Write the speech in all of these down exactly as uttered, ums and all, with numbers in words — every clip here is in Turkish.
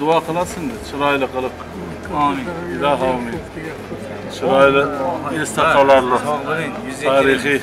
Dua kılasın da çırayla kılık. Amin. İlahi amin. Çırayla istakalarla. Tarihi.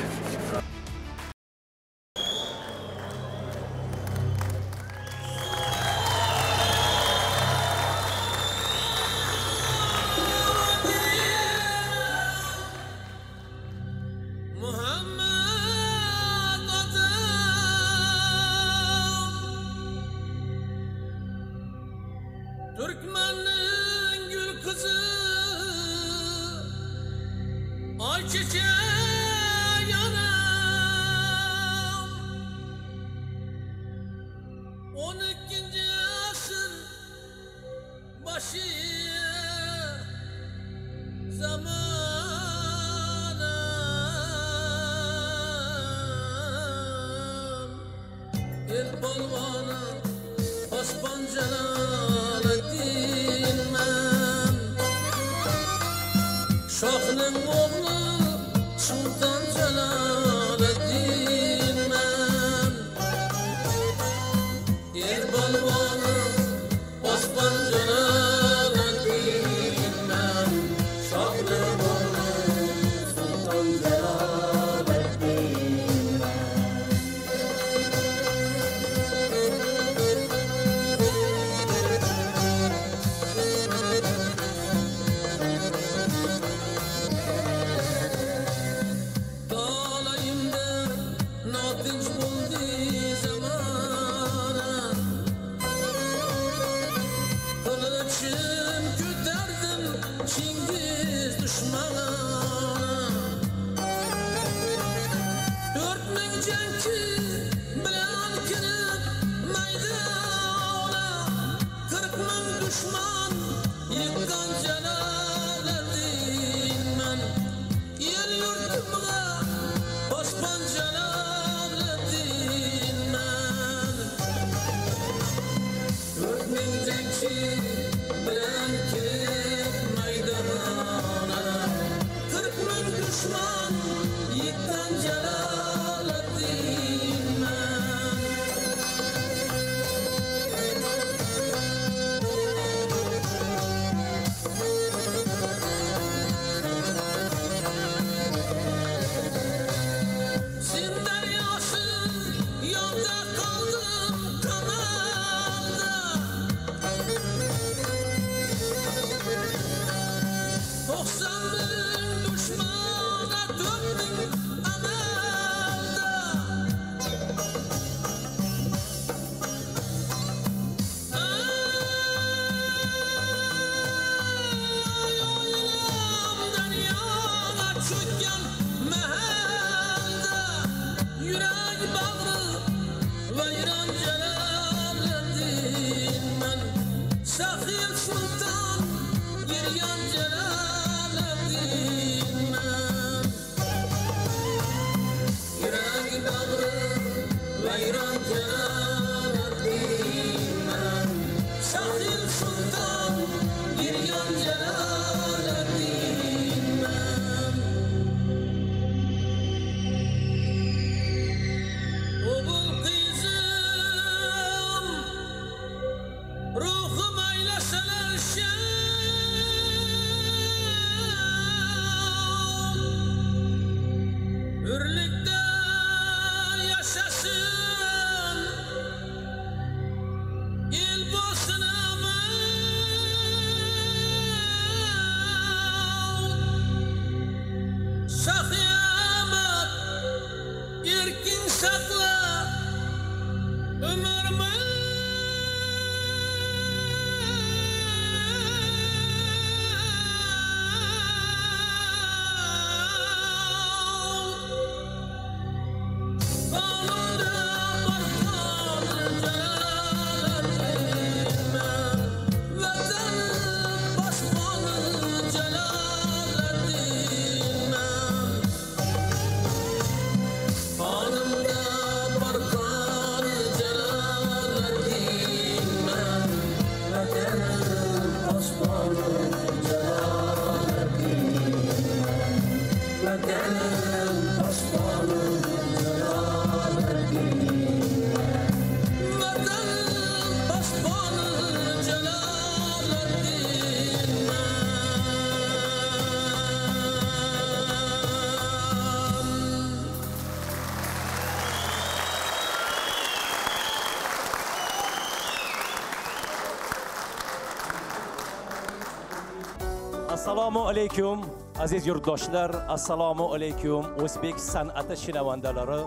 Assalomu alaykum aziz yurtdoshlar, assalomu alaykum o'zbek san'ati shinavandalari,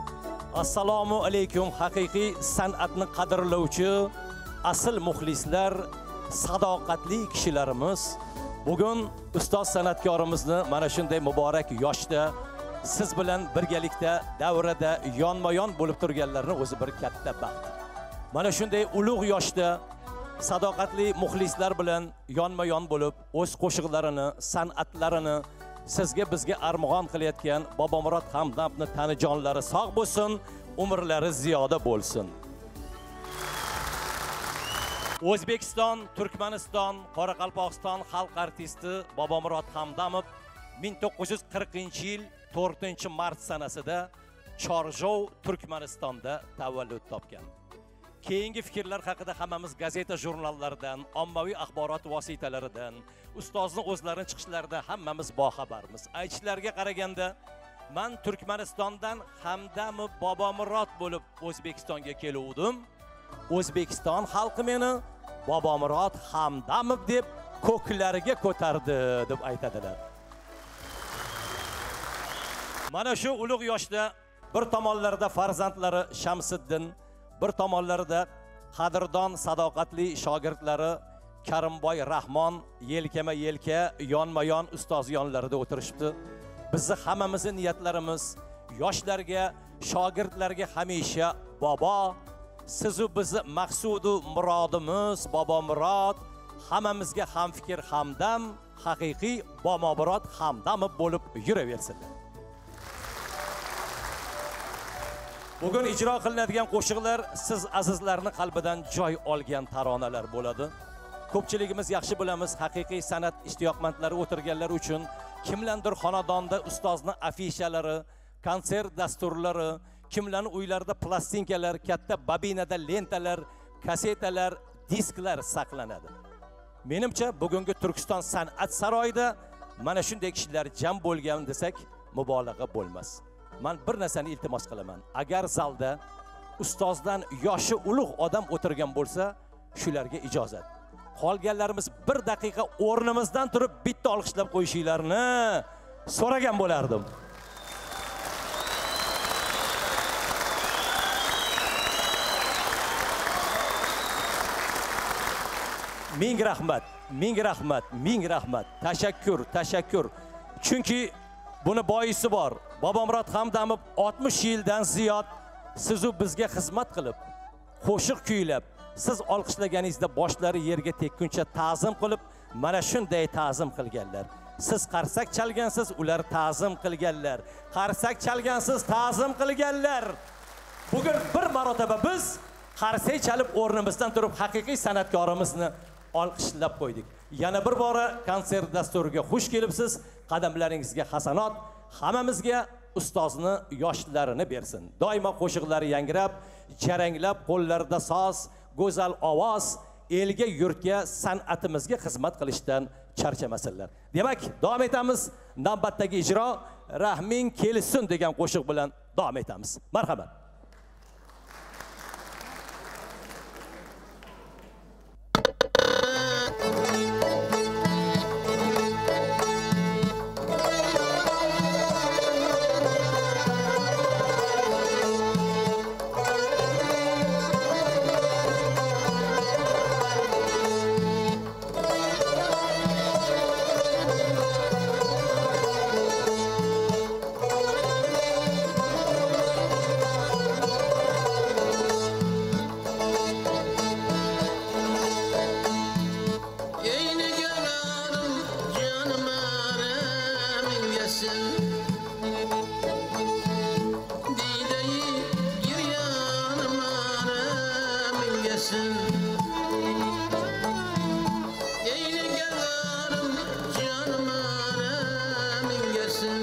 assalomu alaykum haqiqiy san'atni qadrlovchi asl muxlislar, sadoqatli kishilarimiz. Bugun ustoz san'atkorimizni mana shunday muborak yoshda siz bilan birgalikda davrada yonma-yon bo'lib turganlarni o'zi bir katta baxt. Mana shunday ulug' yoshda sadoqatli muxlislar bilan yonma-yon bo'lib o'z qo'shiqlarini, san'atlarini sizga bizga armug'on qilayotgan Bobomurod Hamdamovni tanijonlari sog' bo'lsin, umrlari ziyoda bo'lsin. O'zbekiston, Turkmaniston, Qoraqalpog'iston xalq artisti Bobomurod Hamdamov ming to'qqiz yuz qirqinchi yil to'rtinchi mart sanasida Chorjov, Turkmanistonda tavallud topgan. Keyingi fikrlar haqida hammamiz gazeta jurnallardan, ommaviy axborot vositalaridan, ustozni o'zlarini chiqishlarida hammamiz boxabarmiz. Aytishlariga qaraganda, men Turkmanistondan Hamdamov Bobomurod bo'lib O'zbekistonga keluvdim. O'zbekiston xalqi meni Bobomurod Hamdamov deb ko'klariga ko'tardi deb aytadilar. Mana shu ulug' yoshda bir tomonlarda farzandlari Shamsiddin, bir tomonlarda qadrdon sadoqatli shogirdlari Karimboy Rahmon yelkama-yelka, yonma-yon ustoz yonlarida o'tirishibdi. Bizni hammamizning niyatlarimiz yoshlarga, shogirdlarga hamisha bobo, siz u bizni maqsud va murodimiz Bobomurod, hammamizga ham fikr hamdam, haqiqiy Bobomurod Hamdamov bo'lib yuraversinlar. Bugun ijro qilinadigan qo'shiqlar siz azizlarning qalbidan joy olgan taronalar bo'ladi. Ko'pchiligimiz yaxshi bilamiz, haqiqiy san'at ishtiyoqmandlari o'tirganlar uchun kimlandir xonadonda ustozni afishalari, konsert dasturlari, kimlarning uylarida plastinkalar, katta babinada lentalar, kasetalar, disklar saqlanadi. Menimcha, bugungi Turkiston san'at saroyida mana shunday kishilar jam bo'lgan desak, mubolag'a bo'lmas. Men bir narsani iltimos qilaman. Agar zalda ustozdan yoshi ulug' odam o'tirgan bo'lsa, shularga ijozat. Qolganlarimiz bir daqiqa o'rnimizdan turib bitta olqishlab qo'yishinglarni so'ragan bo'lardim. Ming rahmat, ming rahmat, ming rahmat. Tashakkur, tashakkur. Chunki buni boisi bor. Bobomurod Hamdamov oltmish yildan ziyod siz u bizga xizmat qilib, qo'shiq kuylab, siz olqishlaganingizda boshlari yerga tekkuncha ta'zim qilib, mana shunday ta'zim qilganlar. Siz qarsak chalgansiz, ular ta'zim qilganlar. Qarsak chalgansiz, ta'zim qilganlar. Bugun bir marotaba biz qarsak chalib o'rnimizdan turib haqiqiy san'atkorimizni olqishlab qo'ydik. Yana bir bora konsert dasturiga xush kelibsiz. Qadamlaringizga hasanat, hammamizga ustozni yoshlarini bersin. Doimo qo'shiqlari yangrab, jaranglab, qo'llarida soz, go'zal ovoz, elga, yurtga, san'atimizga xizmat qilishdan charchamasinlar. Demak, davom etamiz. Navbatdagi ijro Rahming kelsin degan qo'shiq bilan davom etamiz. Marhamat. Yine gelirim canım anam gelsin.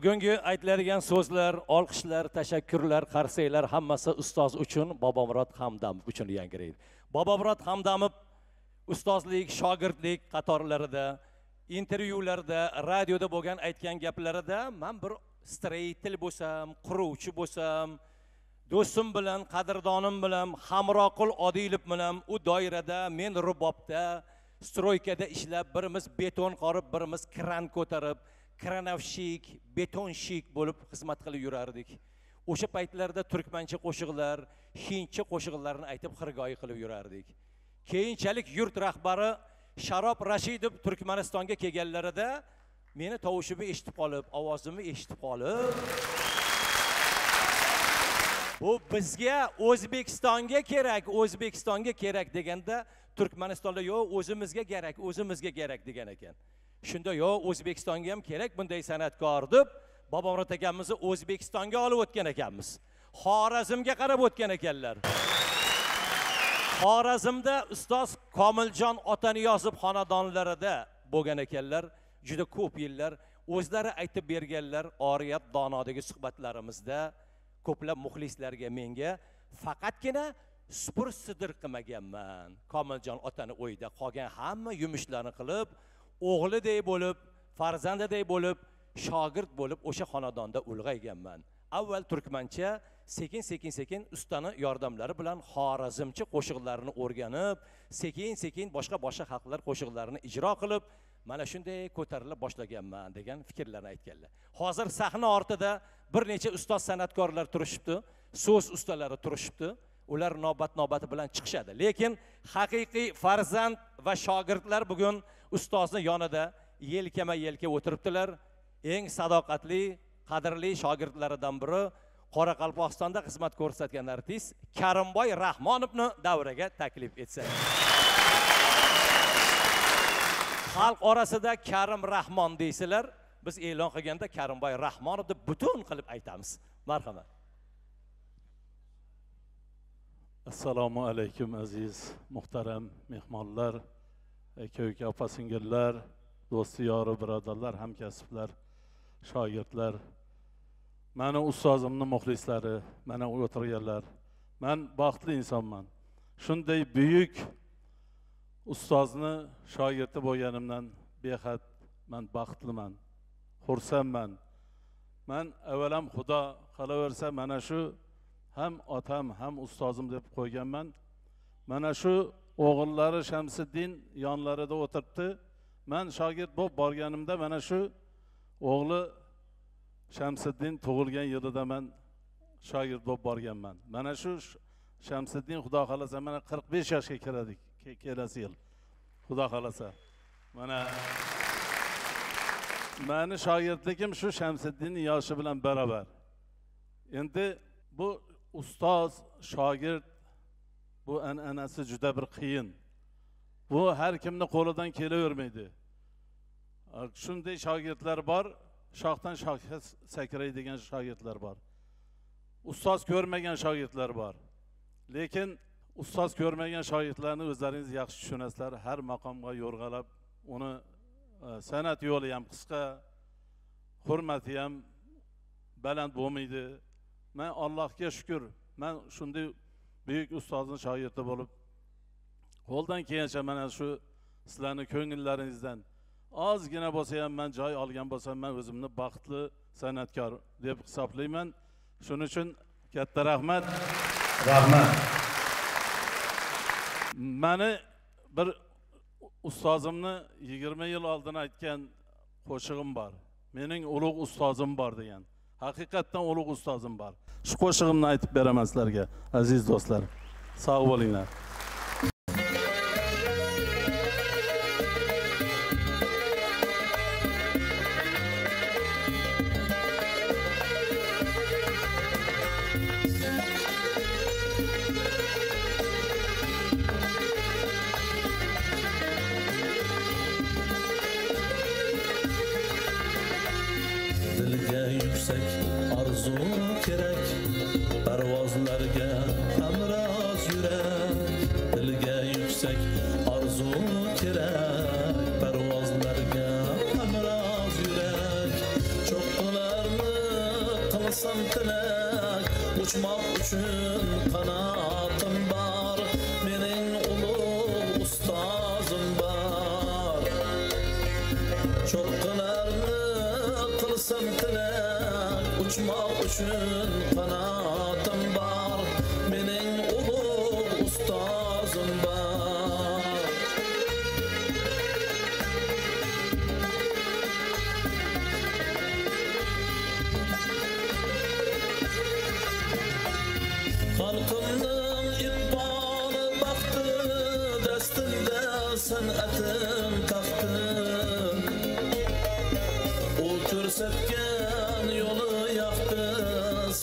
Bugungi aytiladigan so'zlar, olqishlar, tashakkurlar, qarsaklar hammasi ustoz uchun, Bobomurod Hamdamov uchun yangraydi. Bobomurod Hamdamov ustozlik, shogirdlik qatorlarida, intervyularda, radioda bo'lgan aytgan gaplarida men bir streytil bo'lsam, quruvchi bo'lsam, do'stim bilan, qadrdonim bilan, hamroqul odilib bilan u doirada, men rubobda, stroykada ishlab, birimiz beton qorib, birimiz kran ko'tarib kranavshik, betonshik bo'lib xizmat qilib yurardik. O'sha paytlarda turkmancha qo'shiqlar, hindcha qo'shiqlarni aytib xirgoyi qilib yurardik. Keyinchalik yurt rahbari Sharof Rashidov Turkmanistonga kelganlarida meni tovushimni eshitib qolib, ovozimni eshitib qolib, u bizga O'zbekistonga kerak, O'zbekistonga kerak deganda Turkmanistonda yo'q, o'zimizga kerak, o'zimizga kerak degan ekan. Shunda yo'q, O'zbekistonga ham kerak bunday san'atkor deb Bobomurod akamizni O'zbekistonga olib o'tgan ekanmiz. Xorazmga qarab o'tgan ekanlar. Xorazmda ustoz Komiljon Ota yozib xonadonlarida bo'lgan ekanlar, juda ko'p yillar o'zlari aytib berganlar, oriyat donodagi suhbatlarimizda ko'plab muxlislarga menga faqatgina supur sidir qilmaganman. Komiljon Otani o'yida qolgan hamma yumushlarni qilib, o'g'lidek bo'lib, farzandidek bo'lib, shogird bo'lib o'sha xonadonda ulg'ayganman. Avval turkmancha, sekin sekin sekin ustani yordamlari bilan xorazmcha qo'shiqlarini o'rganib, sekin sekin boshqa boshqa xalqlar qo'shiqlarini ijro qilib, mana shunday ko'tarilib boshlaganman degan fikrlarni aytganlar. Hozir sahna ortida bir necha ustoz san'atkorlar turishibdi, so'z ustalari turishibdi. Ular navbat-navbati bilan chiqishadi. Lekin haqiqiy farzand va shogirdlar bugun ustozni yonida yelkama-yelka o'tiribdilar. Eng sadoqatli, qadrli shogirdlaridan biri Qoraqalpog'istonda xizmat ko'rsatgan artist Karimboy Rahmonovni davraga taklif etsak. Xalq orasida Karim Rahmon deysilar, biz e'lon qilganda Karimboy Rahmonov deb butun qilib aytamiz. Marhamat. Assalomu alaykum aziz, muhtaram mehmonlar, aka-uka, opa-singillar, do'st-yori, birodarlar, hamkasblar, shogirdlar, mana ustozimning muxlislari, mana o'tirganlar. Men baxtli insonman. Shunday buyuk ustozni shogirdi bo'lganimdan behad men baxtliman, xursandman. Men avvalam Xudo qalaversa mana shu ham otam ham ustozim deb qo'yganman. Mana shu o'g'illari Shamsiddin yonlarida o'tiribdi. Men shogird bo'lib borganimda mana shu o'g'li Shamsiddin tug'ilgan yilida men shogird bo'lib borganman. Mana shu Shamsiddin Xudo xolasa mana qirq besh yoshga kiradi kelasi yil. Xudo xolasa. Mana meni shogirdligim shu Shamsiddinning yoshi bilan barobar. Endi bu ustoz shogird bu an'anasi juda bir qiyin. Bu har kimning qo'lidan kelavermaydi. Shunday shogirdlar bor, shoxdan shoxga sakraydigan shogirdlar bor. Ustoz ko'rmagan shogirdlar bor. Lekin ustoz ko'rmagan shogirdlarni o'zlaringiz yaxshi tushunasizlar, har maqomga yo'rg'alab, uni san'at yo'li ham qisqa, hurmati ham baland bo'lmaydi. Men Allohga shukr, men shunday buyuk ustozning shogirdi bo'lib qo'ldan kelgancha mana shu sizlarning ko'ngillaringizdan ozgina bo'lsa ham men joy olgan bo'lsam, men o'zimni baxtli san'atkor deb hisoblayman. Shuning uchun katta rahmat. Rahmat. Meni bir ustozimni yigirma yil oldin aytgan qo'shig'im bor. Mening ulug' ustozim bor degan. Haqiqatdan ulug' ustozim bor. Shu qo'shig'imni aytib beraman sizlarga, aziz do'stlar. Sog' bo'linglar.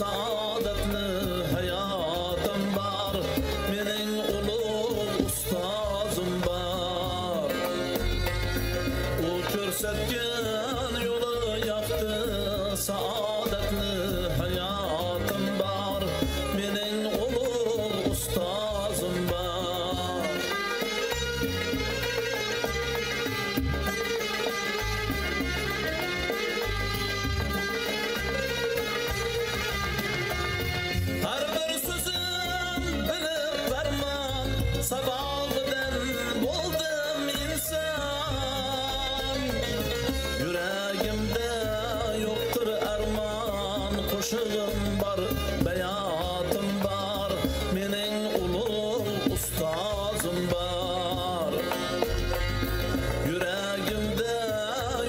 Saadatni hayat sabahdan buldum insan, yüreğimde yoktur arman, koşum var, beyatım var, menin ulu ustazım var. Yüreğimde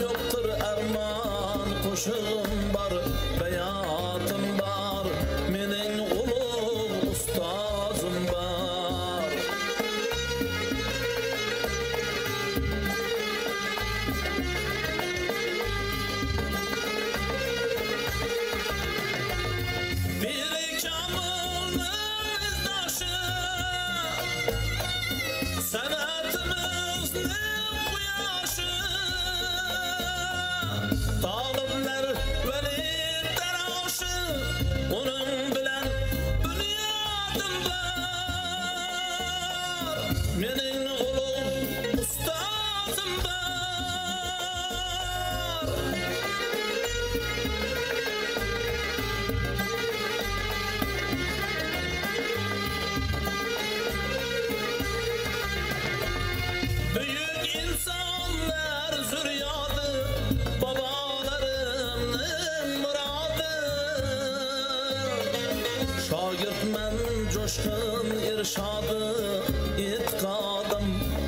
yoktur arman, koşum var, beyatım var, menin ulu ustazım var. Bir kamının izdaşı, sanatımızın uyaşı, talimler velidden aşı, onun bilen dünyadım var, menin ulug' ustazım var. Büyük insanlar zürriyadı, babalarının muradı. Şagirdmen coşkun irşadı, itikadım,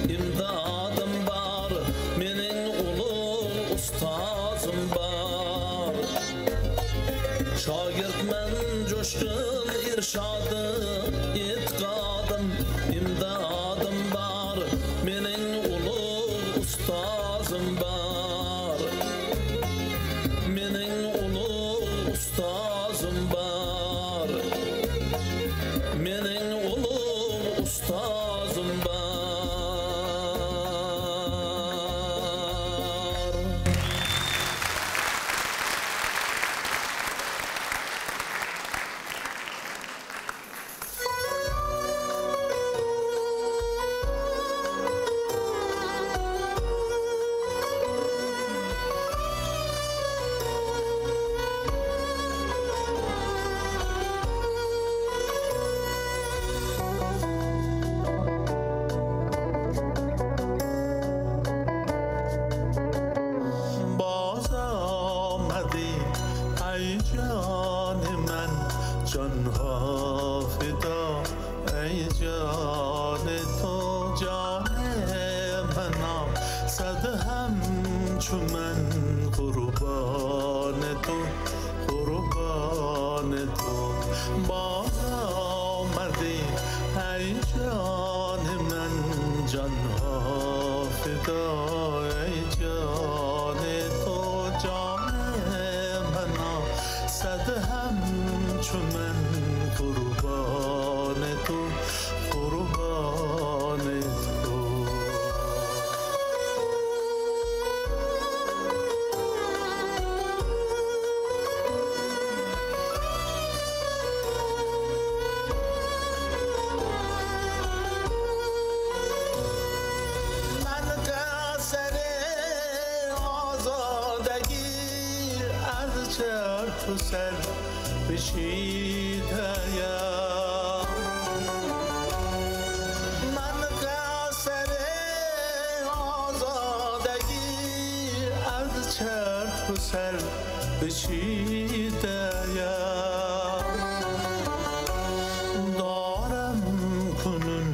imdadım var, menin ulug' ustazım var. Şagirdmen coşkun irşadı, itikadım, imdadım var, menin ulug' ustazım var, menin ulug' ustazım var, menin ulug' ustazım var. باز آمدی ای جان من، جانها فدا ای جان تو، جان منم صد همچو من، قربان تو قربان تو. باز آمدی ای جان من، جانها فدا ای جان صد همچو من، قربان تو قربان تو. من که سر آزادگی از چرخ سر کشیدم، من که سر آزادگی از چرخ سر کشیدم. دارم کنون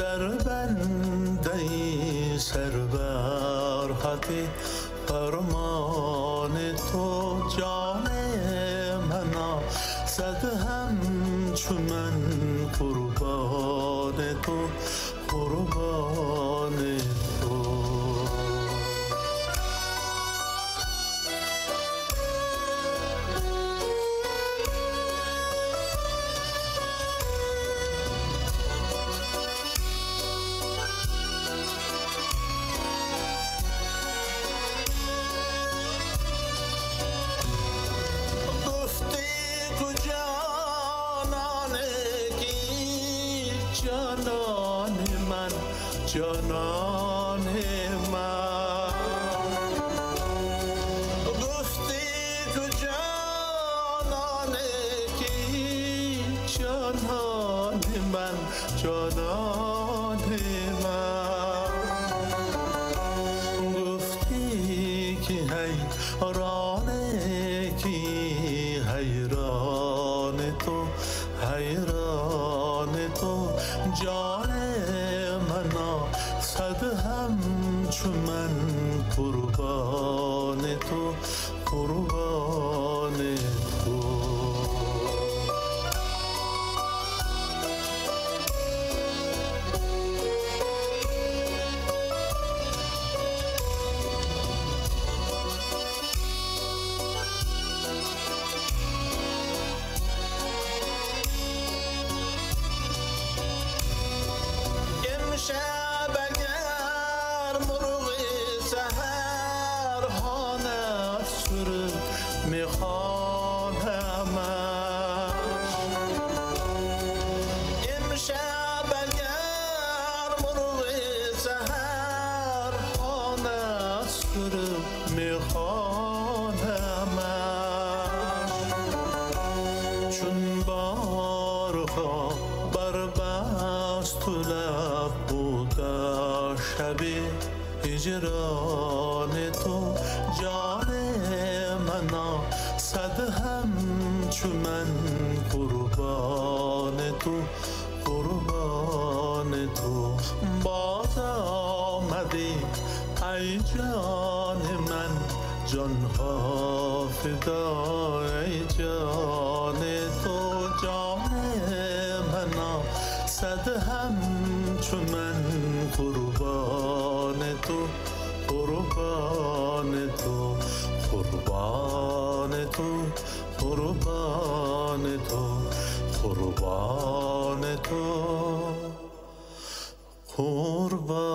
در بنده سربر خطی فرمان تو، جان منا صد همچو من، قربان تو قربان تو. گفتی کجا نانگی جانان من، جانان من. گفتی کجا نانگی جانان من، جانان من قربان تو قربان تو جان تو جان منا صد هم چو من قربان تو قربان تو باز آمدی ای جان من جان ها فدا ای جان تو جان منا صد هم چو من قربان تو قربان تو قربان تو قربان تو قربان تو قربان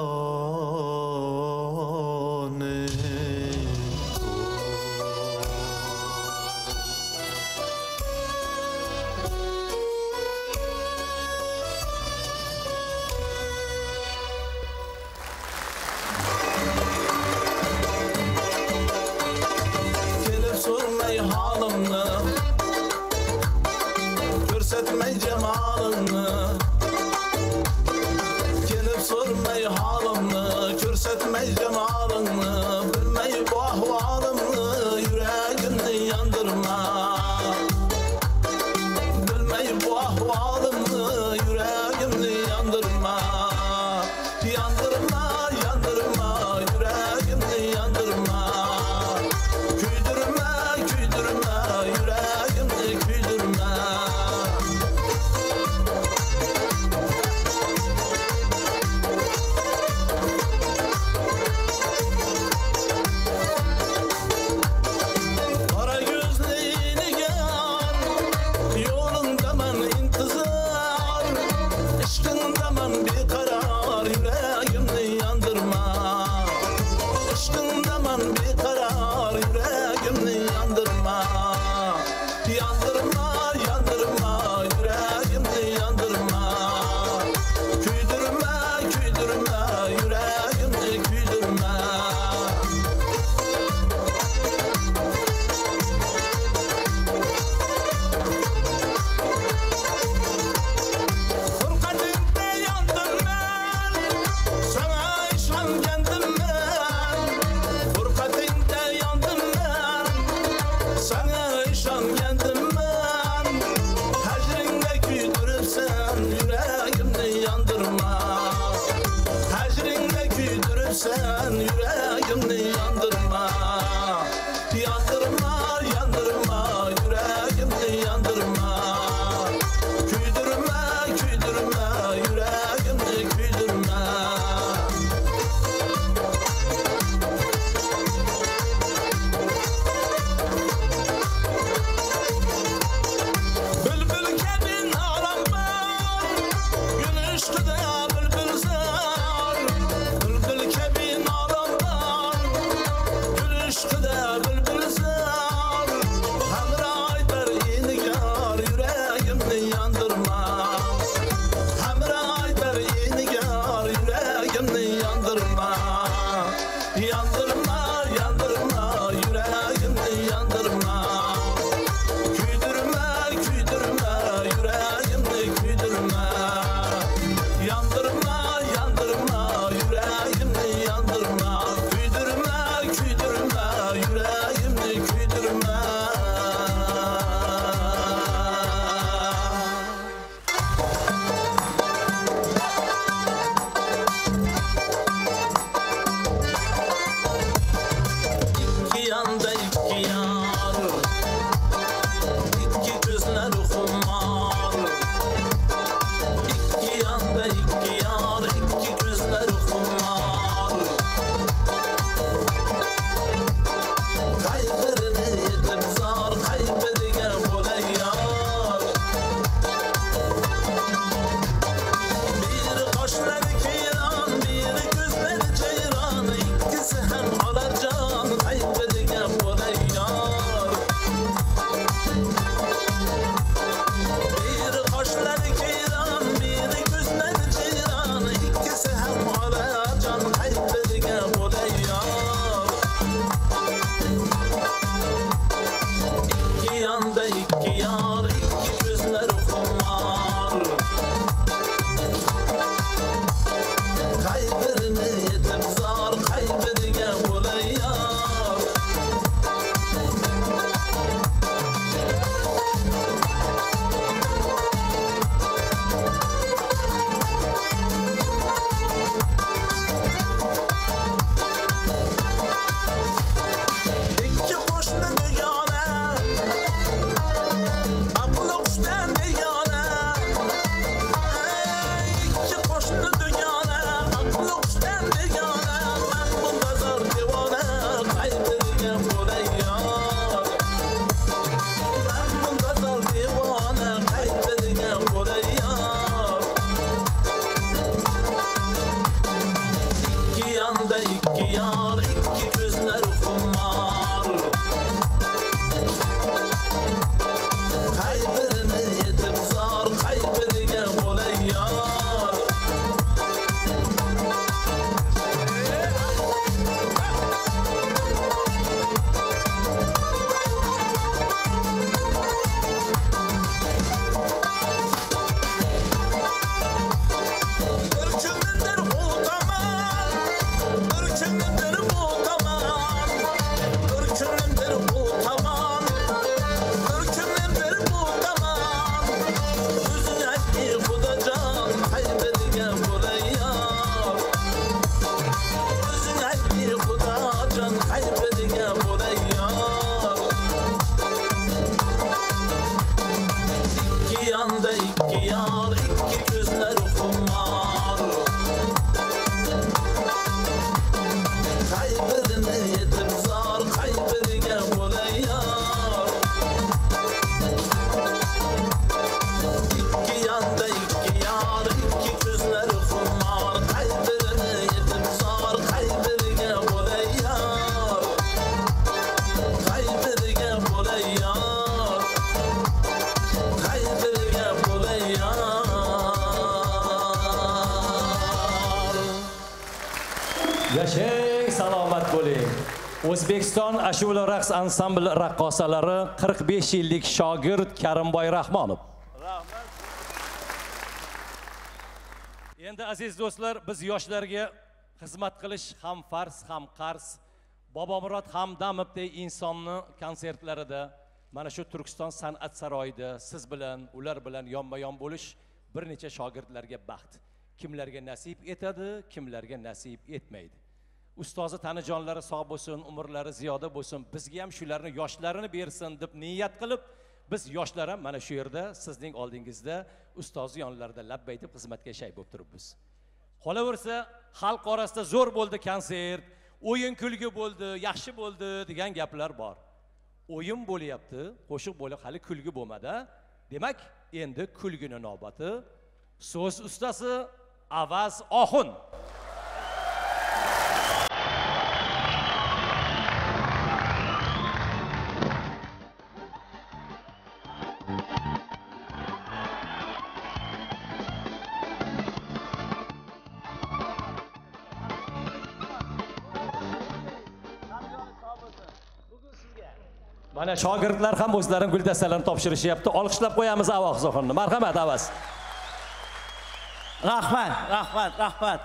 Yashang, salomat bo'ling. O'zbekiston ashula raqs ansambli raqqosalari qirq besh yillik shogird Karimboy Rahmonov. Endi aziz do'stlar, biz yoshlarga xizmat qilish ham farz ham qarz. Bobomurod Hamdamovdek insonni konsertlarida mana shu Turkiston san'at saroyida siz bilan, ular bilan yonma-yon bo'lish bir necha shogirdlarga baxt. Kimlarga nasib etadi, kimlarga nasib etmaydi. Ustozi tanijonlari sog' bo'lsin, umrlari ziyoda bo'lsin, bizga ham shularni yoshlarini bersin deb niyat qilib, biz yoshlar ham mana shu yerda sizning oldingizda ustozi yonlarida labbay deb xizmatga shay bo'lib turibmiz. Qolaversa, xalq orasida zo'r bo'ldi konsert, o'yin kulgi bo'ldi, yaxshi bo'ldi degan gaplar bor. O'yin bo'lyapti, qo'shiq bo'lib hali kulgi bo'lmadi. Demak, endi kulgini navbati. So'z ustasi Avaz Oxun. Mana shogirdlar ham o'zlarining gul dastalarini topshirishyapti. Olqishlab qo'yamiz Avaz Oxunni. Marhamat Avaz. Rahmat, rahmat, rahmat.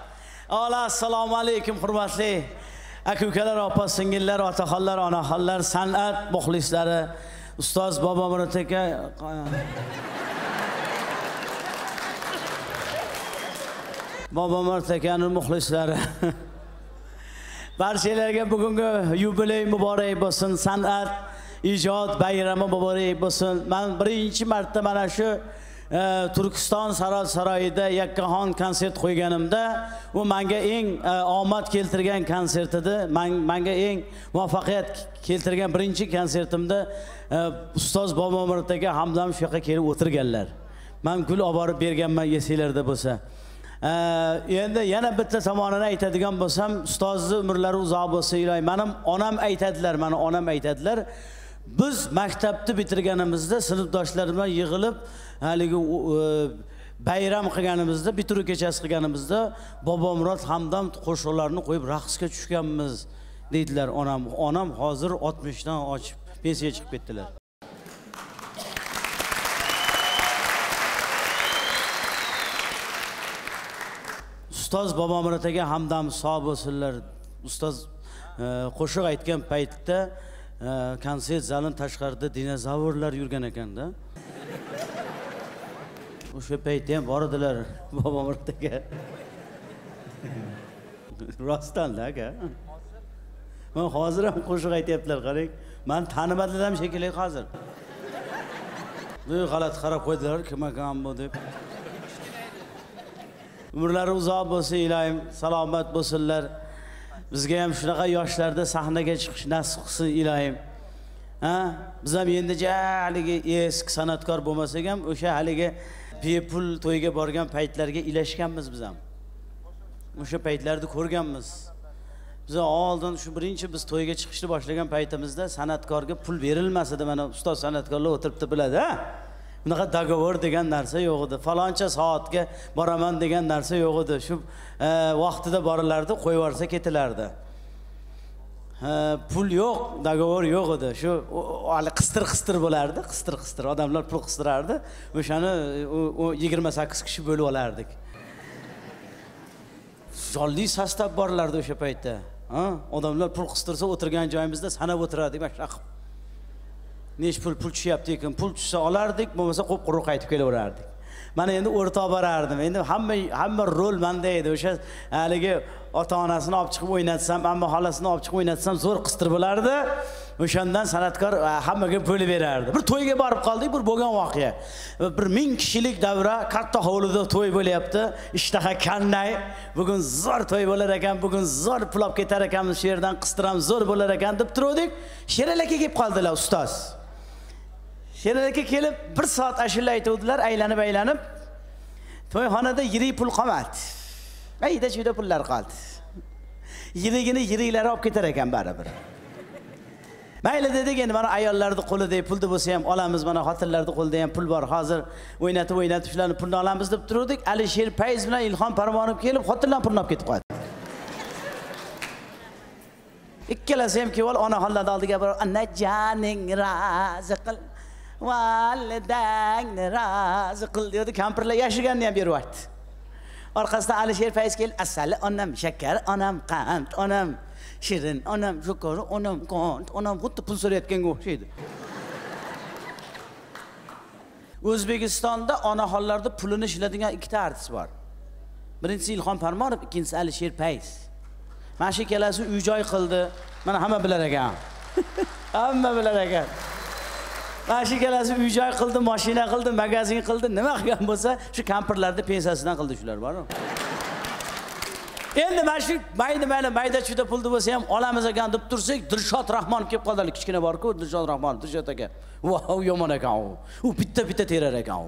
Ala assalomu alaykum hurmatli aka-ukalar, opa-singillar, otaxonlar, onaxonlar, san'at muxlislari, ustoz Bobomurod aka. Bobomurod akaning muxlislari. Barchalarga bugungi yubiley muborak bo'lsin. San'at ijod bayrami muborak bo'lsin. Men birinchi marta mana shu Turkiston saroy saroyida yakkaxon konsert qo'yganimda, u menga eng omad keltirgan konsert edi. Menga eng muvaffaqiyat keltirgan birinchi konsertimda ustoz Bobomurod aka Hamdamov shu yerga kelib o'tirganlar. Men gul oborib berganman esingizda bo'lsa. Endi yana bitta tomonini aytadigan bo'lsam, ustozni umrlari uzoq bo'lsa, iloy, menim onam aytadilar, meni onam aytadilar. Biz maktabni bitirganimizda sinfdoshlar bilan yig'ilib haligi bayram qilganimizda, bitiruv kechasi qilganimizda Bobomurod Hamdamov qo'shiqlarini qo'yib raqsga tushganmiz deydilar onam. Onam hozir oltmish dan ochib pensiyaga chiqib ketdilar. Ustoz Bobomurod aka Hamdamov sog' bo'lsinlar. Ustoz qo'shiq aytgan paytda konsert zalining tashqarida dinozavrlar yurgan ekanda. O'sha paytda ham bor edilar Bobomurod aka. Rostdan-da aka. Men hozir ham qo'shiq aytayaptilar, qarang. Men tanimadilar ham shekilli hozir. Bu g'alati qarab qo'ydilar, kim ekan bu deb. Umrlari uzoq bo'lsa, ilohim, salomat bo'lsinlar. Bizga ham shunaqa yoshlarda sahnaga chiqish nasib qilsin, ilohim. Ha? Biz ham endi haligi eski san'atkor bo'lmasak ham o'sha haligi bepul to'yga borgan paytlarga ilashganmiz biz ham. O'sha paytlarni ko'rganmiz. Biz oldin shu birinchi biz to'yga chiqishni boshlagan paytimizda san'atkorga pul berilmas edi. Mana ustoz san'atkorlar o'tiribdi, biladi, ha? Bunaqa dogovor degan narsa yo'q edi. Faloncha soatga boraman degan narsa yo'q edi. Shu vaqtida borilardi, qo'yib yorsa ketilardi. Pul yo'q, dogovor yo'q edi. Shu hali qistir-qistir bo'lardi, qistir-qistir odamlar pul qistirardi. O'shani yigirma sakkiz kishi bo'lib olardik. Jonli sostav borlardi o'sha paytda. Odamlar pul qistirsa o'tirgan joyimizda sanab o'tirardik, mana shu nech pul pul tushyapti ekan, pul tushsa olardik, bo'lmasa qo'p quruq qaytib kelaverardik. Mana endi o'rtoq borardim. Endi hamma hamma rol menda edi. O'sha haligi ota-onasini olib chiqib o'ynatsam, amma xolasini olib chiqib o'ynatsam zo'r qistir bo'lardi. O'shandan san'atkor hammaga bo'lib berardi. Bir to'yga borib qoldik, bir bo'lgan voqea. Bir ming kishilik davra, katta hovlida to'y bo'lyapti. Ishtaha kannay. Bugun zo'r to'y bo'lar ekan, bugun zo'r pul olib ketar ekanmiz, shu yerdan qistiram zo'r bo'lar ekan deb turdik. Sheralakka kelib qoldilar ustoz. Sheralakka kelib bir soat ashula aytuvdilar, aylanib aylanib. To'yxonada yirik pul qolmadi. Ayda juda pullar qoldi. Yirigini yiriklari olib ketar ekan baribir. Mayli dedik, endi mana ayollarning qo'lida pulda bo'lsa ham olamiz, mana xotinlarning qo'lida ham pul bor. Hozir o'ynatib o'ynatib shularni pulni olamiz deb turdik. Alisher Fayz bilan Ilhom Parmonov kelib xotinlar pulni olib ketib qoldi. ikkalasi ham kevol onaxonlarning oldiga borib, "Anajoning razi qil, validangni razi qil" dedi. Kampirlar yashaganini ham beryapti. Orqasidan Alisher Fayz kelib, "Asali onam, shakar onam, qand onam, shirin onam, shukor onam, qand onam" xuddi pul so'rayotganga o'xshaydi. O'zbekistonda onaxonlarda pulini ishlatadigan ikkita artist bor. Birinchisi Ilhom Parmonov, ikkinchisi Alisher Fayz. Mana shu ikkalasi uy-joy qildi. Mana hamma bilar ekan. Hamma bilar ekan. Mana shu ikkalasi uy-joy qildi, mashina qildi, magazin qildi. Nima qilgan bo'lsa, shu kampirlarni pensiyasidan qildi shular, bormi? Endi mana shu mayda-mayda mayda-chuda pulni bo'lsa ham olamiz ekan deb tursak, Dilshod Rahmonov kelib qoldi, kichkina bor-ku, Dilshod Rahmonov, Dilshod aka. Voh, yomon ekan u. U bitta-bitta terar ekan u.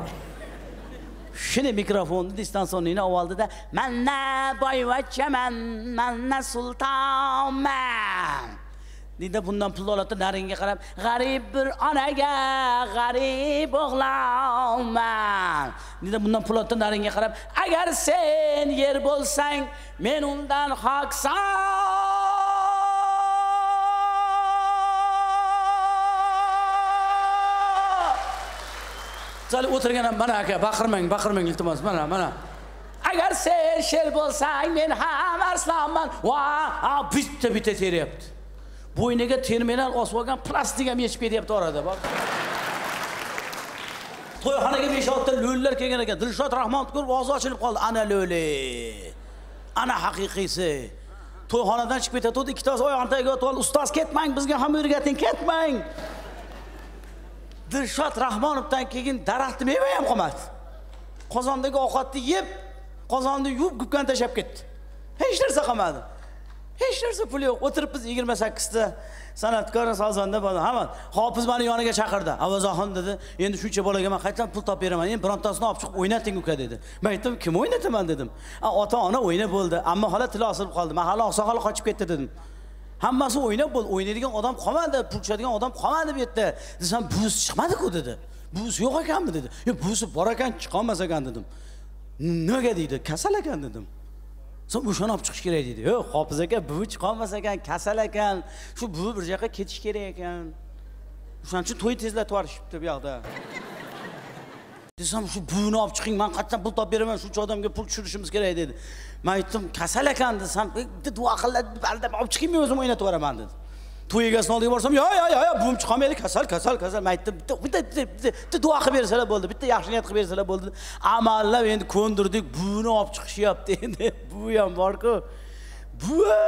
Shuni mikrofonni distansiyonini avvaldida "Men na boyvachman, men na sultonman" dedi. Bundan pul oladi, naringa qarab "G'arib bir onaga, g'arib o'g'lonman" dedi. Bundan pul oladi, naringa qarab "Agar sen yer bo'lsang, men undan haqsan." Zal o'tirganam mana aka, baqirmang, baqirmang iltimos, mana mana. "Agar sen sher bo'lsang, men ham arslonman." Va, bitta-bitta teryapti. Bo'yniga terminal osib olgan plastik ham yechib ketyapti orada, bor. To'yxonaga besh olti ta lo'llar kelgan ekan. Dilshod Rahmonov ko'rib og'zi ochilib qoldi. Ana lo'li. Ana haqiqiysi. To'yxonadan chiqib ketadi, ikkitasi oyog'ini tagiga o'tib oldi. "Ustoz, ketmang, bizga ham o'rgating, ketmang." Dilshod Rahmonovdan keyin daraxtni meva ham qolmadi. Qozondagi ovqatni yeb, qozonni yuvib, gubkan tashab ketdi. Hech narsa qolmadi. Hech narsa pul yo'q. O'tiribmiz yigirma sakkiz ta san'atkor sozanda bo'ldi. Hamma Hofiz meni yoniga chaqirdi. "Avazoxon" dedi, "Endi shuncha bolaga men qaytdan pul topib beraman? Endi birontasini olib chiqib o'ynating uka" dedi. Men aytdim, "Kim o'ynataman?" dedim. "Ota-ona o'ynab bo'ldi. Ammo xola tili osilib qoldi. Men hali oqsoqol qochib ketdi" dedim. "Hammasi o'ynab bo'ldi, o'ynaydigan odam qolmadi, pul tushadigan odam qolmadi bu yerda." Desam, "Buvisi chiqmadi-ku" dedi. "Buvisi yo'q ekanmi?" dedi. "Yo'q, buvisi bor ekan, chiqolmas ekan" dedim. "Nimaga?" dedi. "Kasal ekan" dedim. "So'ng o'shani olib chiqish kerak" dedi. "Yo'q, Hofiz aka, buvi chiqolmas ekan, kasal ekan. Shu buvi bir joyga ketish kerak ekan. O'shaning uchun to'y tezlatib yorishibdi bu yoqda." Desam, "Shu buvini olib chiqing, men qayerdan pul topib beraman, shu odamga pul tushirishimiz kerak" dedi. Men aytdim, "Kasal ekan" desam, "Bitta duo qilib, aldab olib chiqingmi, o'zim o'ynatib boraman" dedi. To'y egasini oldiga borsam, "Yo'q, yo'q, yo'q, buvim chiqolmaydi, kasal, kasal, kasal." Men aytdim, "Bitta bitta duo qilib bersalar bo'ldi, bitta yaxshi niyat qilib bersalar bo'ldi." Amallab endi ko'ndirdik, buvini olib chiqishyapti endi. Buvi ham bor-ku. Buva!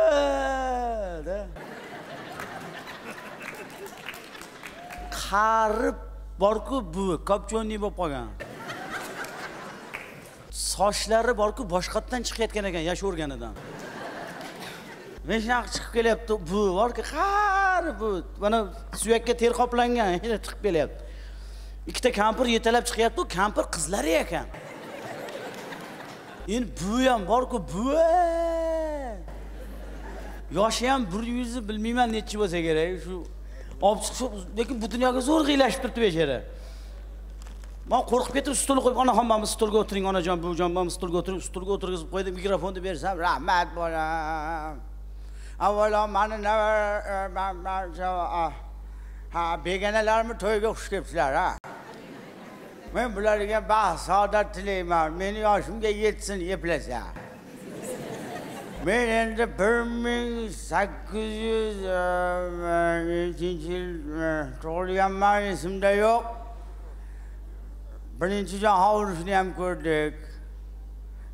Qarib bor-ku buvi, kopchonli bo'lib qolgan. Sochlari bor-ku, boshqatdan chiqayotgan ekan, yashaverganidan. Men shunaq chiqib kelyapti, bu bor-ku, qarib bu. Mana suyakka ter qoplangan, yana chiqib kelyapti. Ikkita kampir yetalab chiqyapti, u kampir qizlari ekan. Endi buvi ham bor-ku, buva. Yoshi ham bir yuz bilmayman nechi bo'lsa kerak, shu olib chiqib, lekin bu dunyoga zo'r qiylashib turibdi bechara. Men qo'rqib ketib stulni qo'yib, "Onaxon, mana stulga o'tiring, onajon, buvijon, mana stulga o'tiring", stulga o'tirgizib qo'ydim, mikrofonni bersam, "Rahmat bolam. Avvalo meni nima ha begonalarni to'yga xush kelibsizlar ha. Men bularga baxt, saodat tilayman. Meni yoshimga yetsin, eplasa. Men endi bir ming sakkiz yuz ikkinchi yil tug'ilganman, esimda yo'q. Birinchi jahon urushini ham ko'rdik.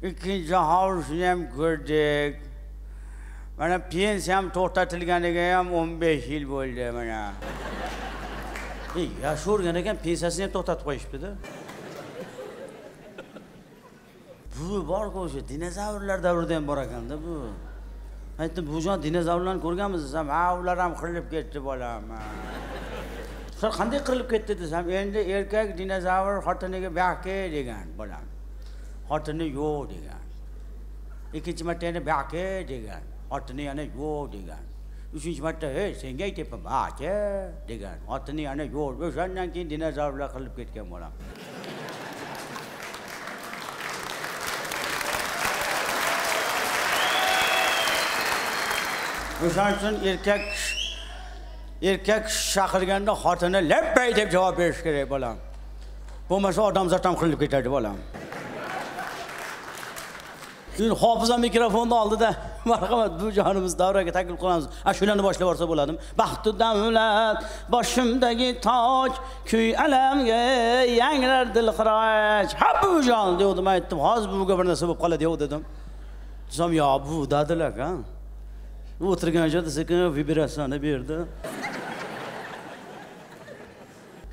Ikkinchi jahon urushini ham ko'rdik. Mana pensiyam to'xtatilganiga ham o'n besh yil bo'ldi mana. Ey, yashavergan ekan, pensiyasini ham to'xtatib qo'yishibdi-da. Bu bor-ku, o'sha dinozavrlar davrida ham bor ekan-da bu. Aytdim, "Bujon, dinozavrlarni ko'rganmiz?" desam, "Ha, ular ham qirilib ketdi bolam." "Shular qanday qirilib ketdi?" desam, "Endi erkak dinozavr xotiniga baqe degan bolam. Xotini yo'q degan. Ikkinchi marta yana baqe degan. Xotini yana yo'q degan. Uchinchi marta, "Hey, senga aytibman, baqe" degan. Xotini yana yo'q. O'shandan keyin dinozavrlar qirilib ketgan bolam. Misal için erkek erkek şakırganda hatına lebbey deyip cevap veriş gerek bolam. Bu mesela adam zaten kılıp getirdi bolam. Dün hafıza mikrofonu aldı da marhamat bu canımız davraki takip kullanırız. Ha şöyle başla varsa buladım. Bahtı devlet başımdaki taç köy alemge yengler dil kıraç. Ha bu can diyordum ettim. Haz bu göberne sebep kala diyor dedim. Sam ya bu dediler ha. Oturganca da sakın vibrasyonu birdi.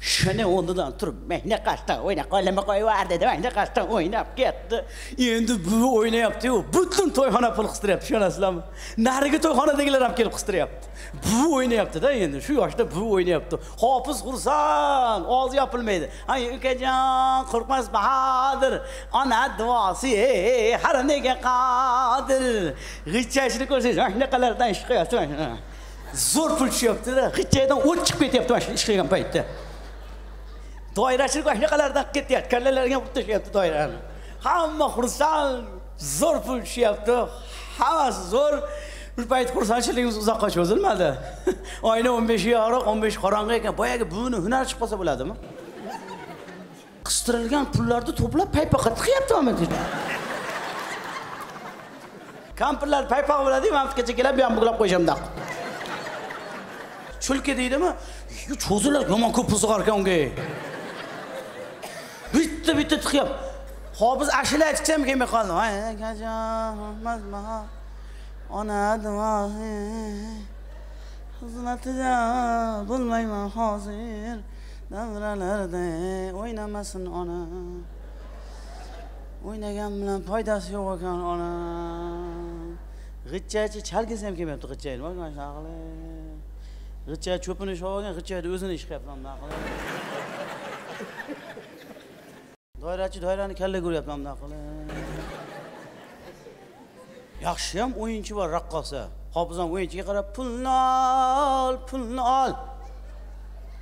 Şene ondan durup mehne kaçta oyna kaleme koyuvar dedi. Mehne kaçta oynap gitti. Endi bu oynayapti u. Butun toyxona pul qistiryapti. Ishonasizlarmi? Narigi toyxonadagilar ham kelib qistiryapti. Bu oynayapti-da endi. Shu yoshda bu oynayapti. Hofiz xursand, og'zi yopilmaydi. Ay ukajon, qo'rqmas bahadir. Ona duosi har nega qodir. G'ichchashini ko'rsangiz, shunaqalardan ish qilyapti. Zo'r pul tushyapti-da. G'ichchadan o't chiqib ketyapti mana shu ish qilgan paytda. Doirachilik qanaqalardan ketyapti. Kallalarga urib tashyapti doirani. Hamma xursand, zo'r pul tushyapti. Havas zo'r. Bir payt xursandchiligimiz uzoqqa cho'zilmadi. Oyna o'n besh yorug', o'n besh qorong'i ekan. Boyaga buni hunar chiqib qolsa bo'ladimi? Qistirilgan pullarni to'plab paypaqa tiqyapti amaki. Kampirlar paypaq bo'ladi-yu, men bitgacha kelib, bu ham buklab qo'yisham daq. Chulka deydimi? Cho'zilar yomon ko'p pul sig'ar ekan unga. Bitta bitta tiqyap. Hofiz ashula aytibsam kelmay qoldim. Ay, akajon, bo'lmasmi? Ona duosi. Xizmatida bo'lmayman hozir. Davralarda o'ynamasin ona. O'ynagan bilan foydasi yo'q ekan ona. G'ichchachi chalgisi ham kelmayapti g'ichchayni. Bak mana shunaqli. G'ichcha cho'pini sho'g'agan, g'ichchayni o'zini ish qilyapman naqli. Doirachi doirani kalla ko'ryapman bunday qilib. Yaxshi ham o'yinchi bor, raqqosa. Hofizam o'yinchiga qarab pulni ol, pulni ol.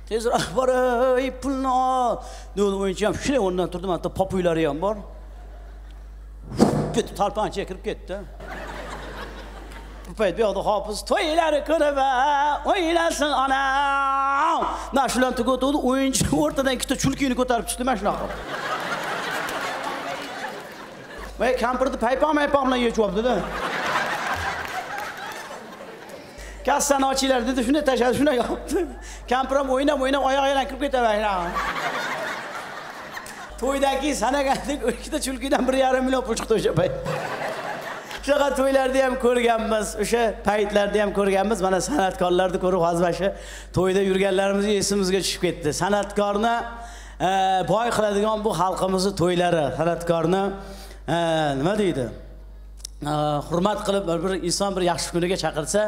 Tezroq boray, pulni ol. Nima o'yinchi ham shunday o'rnidan turdi, hatto popuylari ham bor. Ketib talpanchiga kirib ketdi. Payt bu yoqda hofiz to'ylari ko'rib, o'ylasin ona. Mana shular tugotdi, o'yinchi o'rtadan ikkita chulkini ko'tarib chiqdi, mana shunaqa. Voy kampirni paypoq-maypoq bilan yechyapti-da. Kassani ochinglar dedi, shunday tashladi, shunday yopdi. Kampir ham o'ynab-o'ynab oyoq aylanib kirib ketaverdi. To'ydagi sanagandek ikkita chulkidan bir yarim million pul chiqdi o'sha payt. O'sha to'ylarda ham ko'rganmiz, o'sha paytlarda ham ko'rganmiz. Mana san'atkorlarni ko'rib hozbashi to'yda yurganlarimiz esimizga tushib ketdi. San'atkorni boy qiladigan bu xalqimizning to'ylari, san'atkorni nima deydi? Hurmat qilib bir inson bir yaxshi kuniga chaqirsa,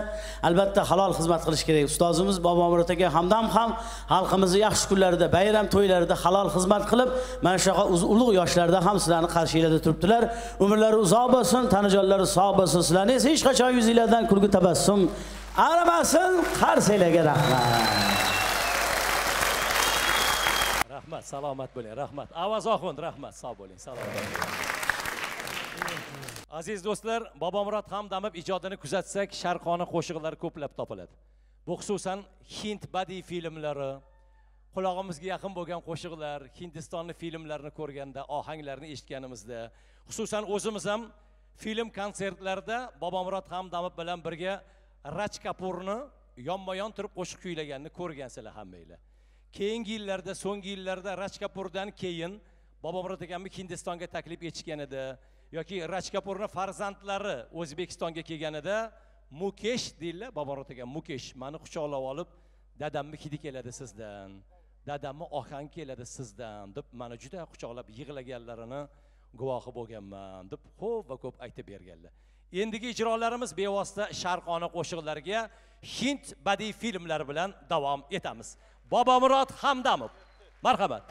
albatta halol xizmat qilish kerak. Ustozimiz Bobomurod Hamdamov ham xalqimizning yaxshi kunlarida, bayram to'ylarida halol xizmat qilib, mana shu ulug' yoshlarda ham sizlarni qarshilarda turibdilar. Umrlari uzoq bo'lsin, tanajonlari sog' bo'lsin sizlarni. Hech qachon yuzingizlardan kulgu tabassum arimasin. Qarshilarga rahmat. Rahmat, salomat bo'ling. Rahmat. Avaz oxun, rahmat. Sog' bo'ling. Salomat bo'ling. Aziz do'stlar, Bobomurod Hamdamov ijodini kuzatsak, sharqona qo'shiqlari ko'plab topiladi. Bu xususan Hind badiiy filmlari, qulog'imizga yaqin bo'lgan qo'shiqlar, Hindistonning filmlarini ko'rganda, ohanglarni eshitganimizda, xususan o'zimiz ham film konsertlarida Bobomurod Hamdamov bilan birga Raj Kapoorni yonma-yon turib qo'shiq kuylaganini ko'rgansizlar hammanglar. Keyingi yillarda, so'nggi yillarda Raj Kapoordan keyin Bobomurod akamni Hindistonga taklif etishganida yoki Raj Kapoorning farzandlari O'zbekistonga kelganida Mukesh deydilar, Bobomurod aka Mukesh meni quchoqlab olib, dadamni hidi keladi sizdan, dadamni ohang keladi sizdan deb meni juda quchoqlab yig'laganlarini guvohi bo'lganman deb ko'p va ko'p aytib berganlar. Endigi ijrolarimiz bevosita sharqona qo'shiqlarga Hind badiiy filmlari bilan davom etamiz. Bobomurod Hamdamov. Marhamat.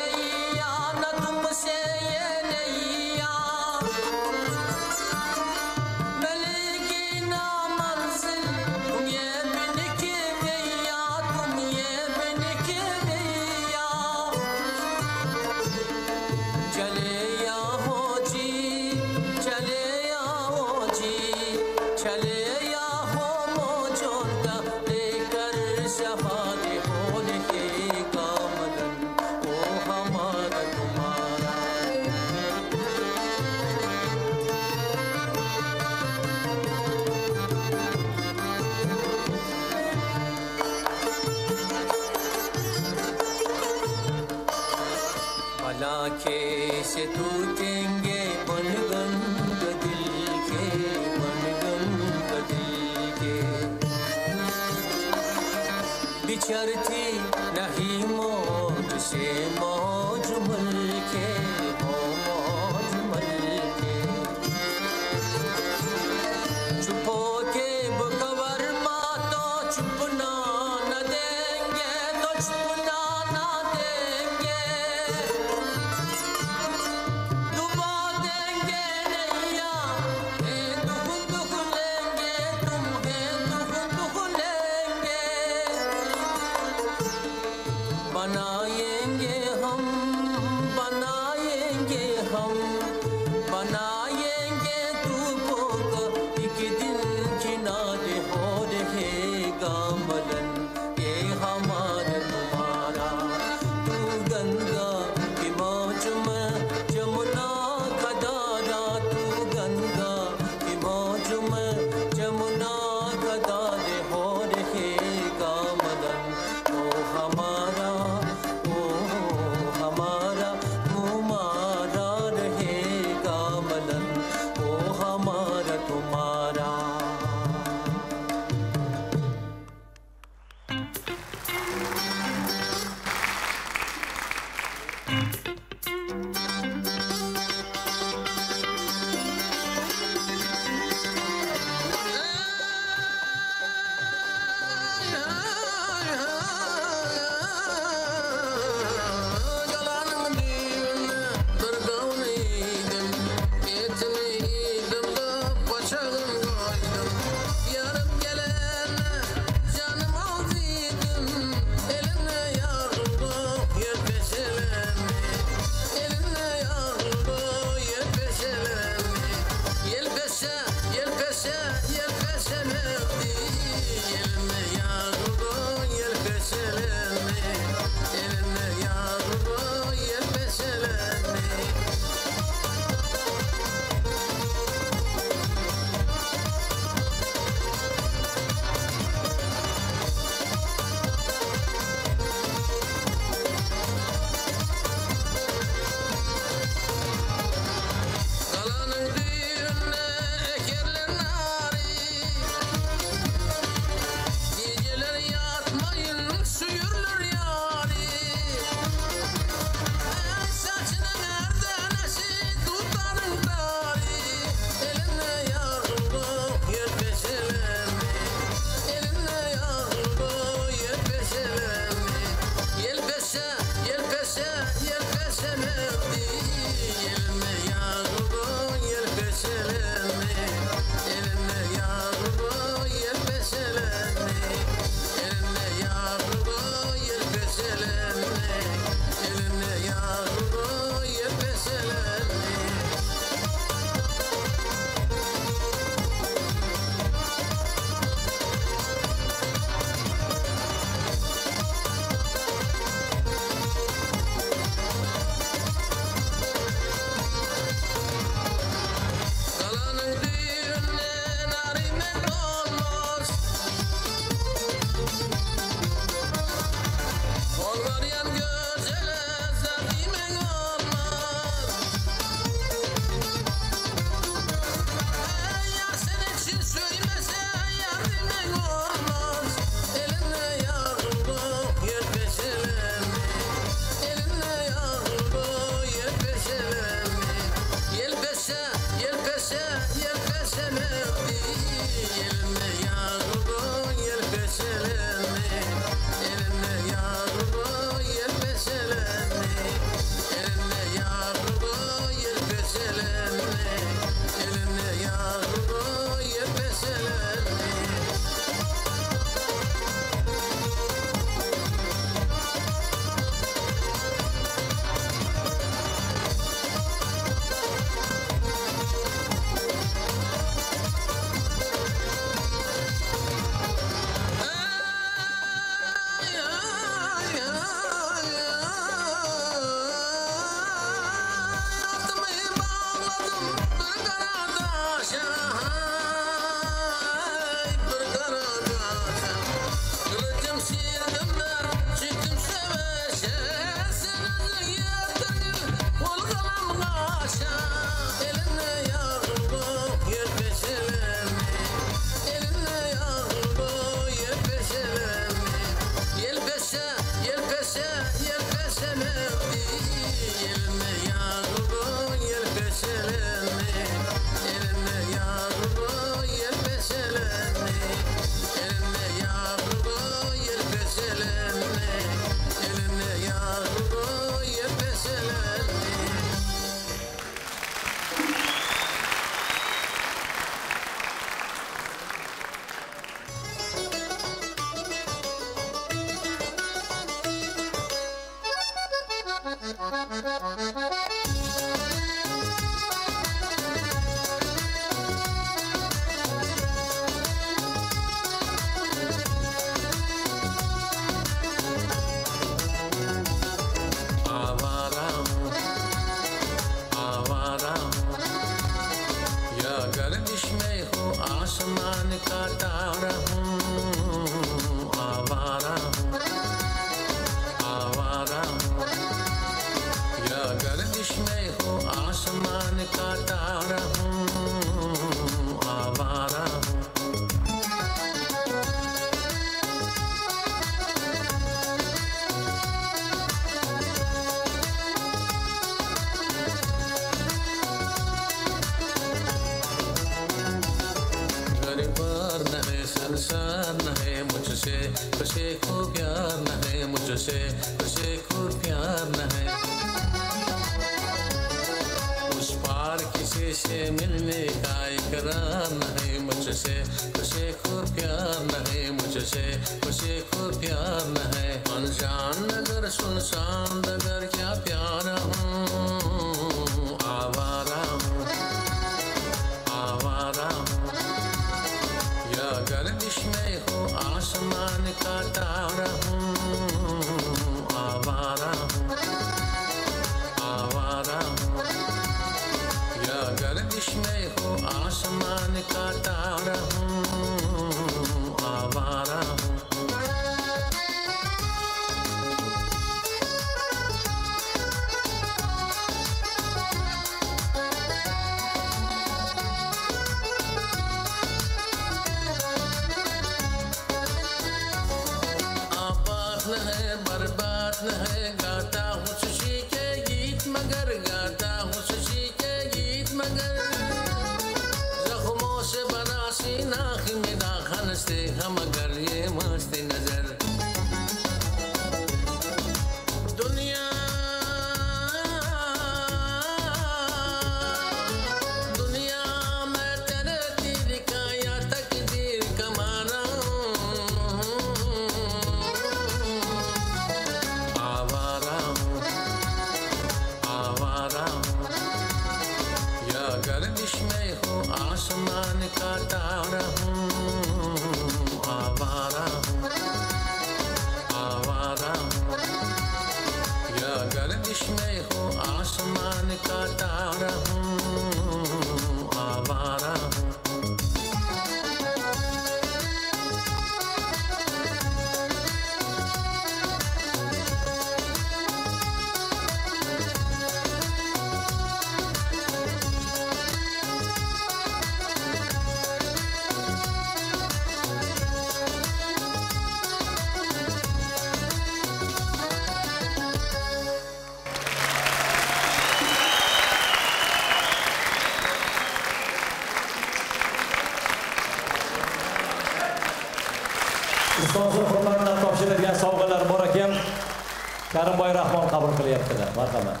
Karimboy Rahmonov qabul qilyaptilar. Marhamat.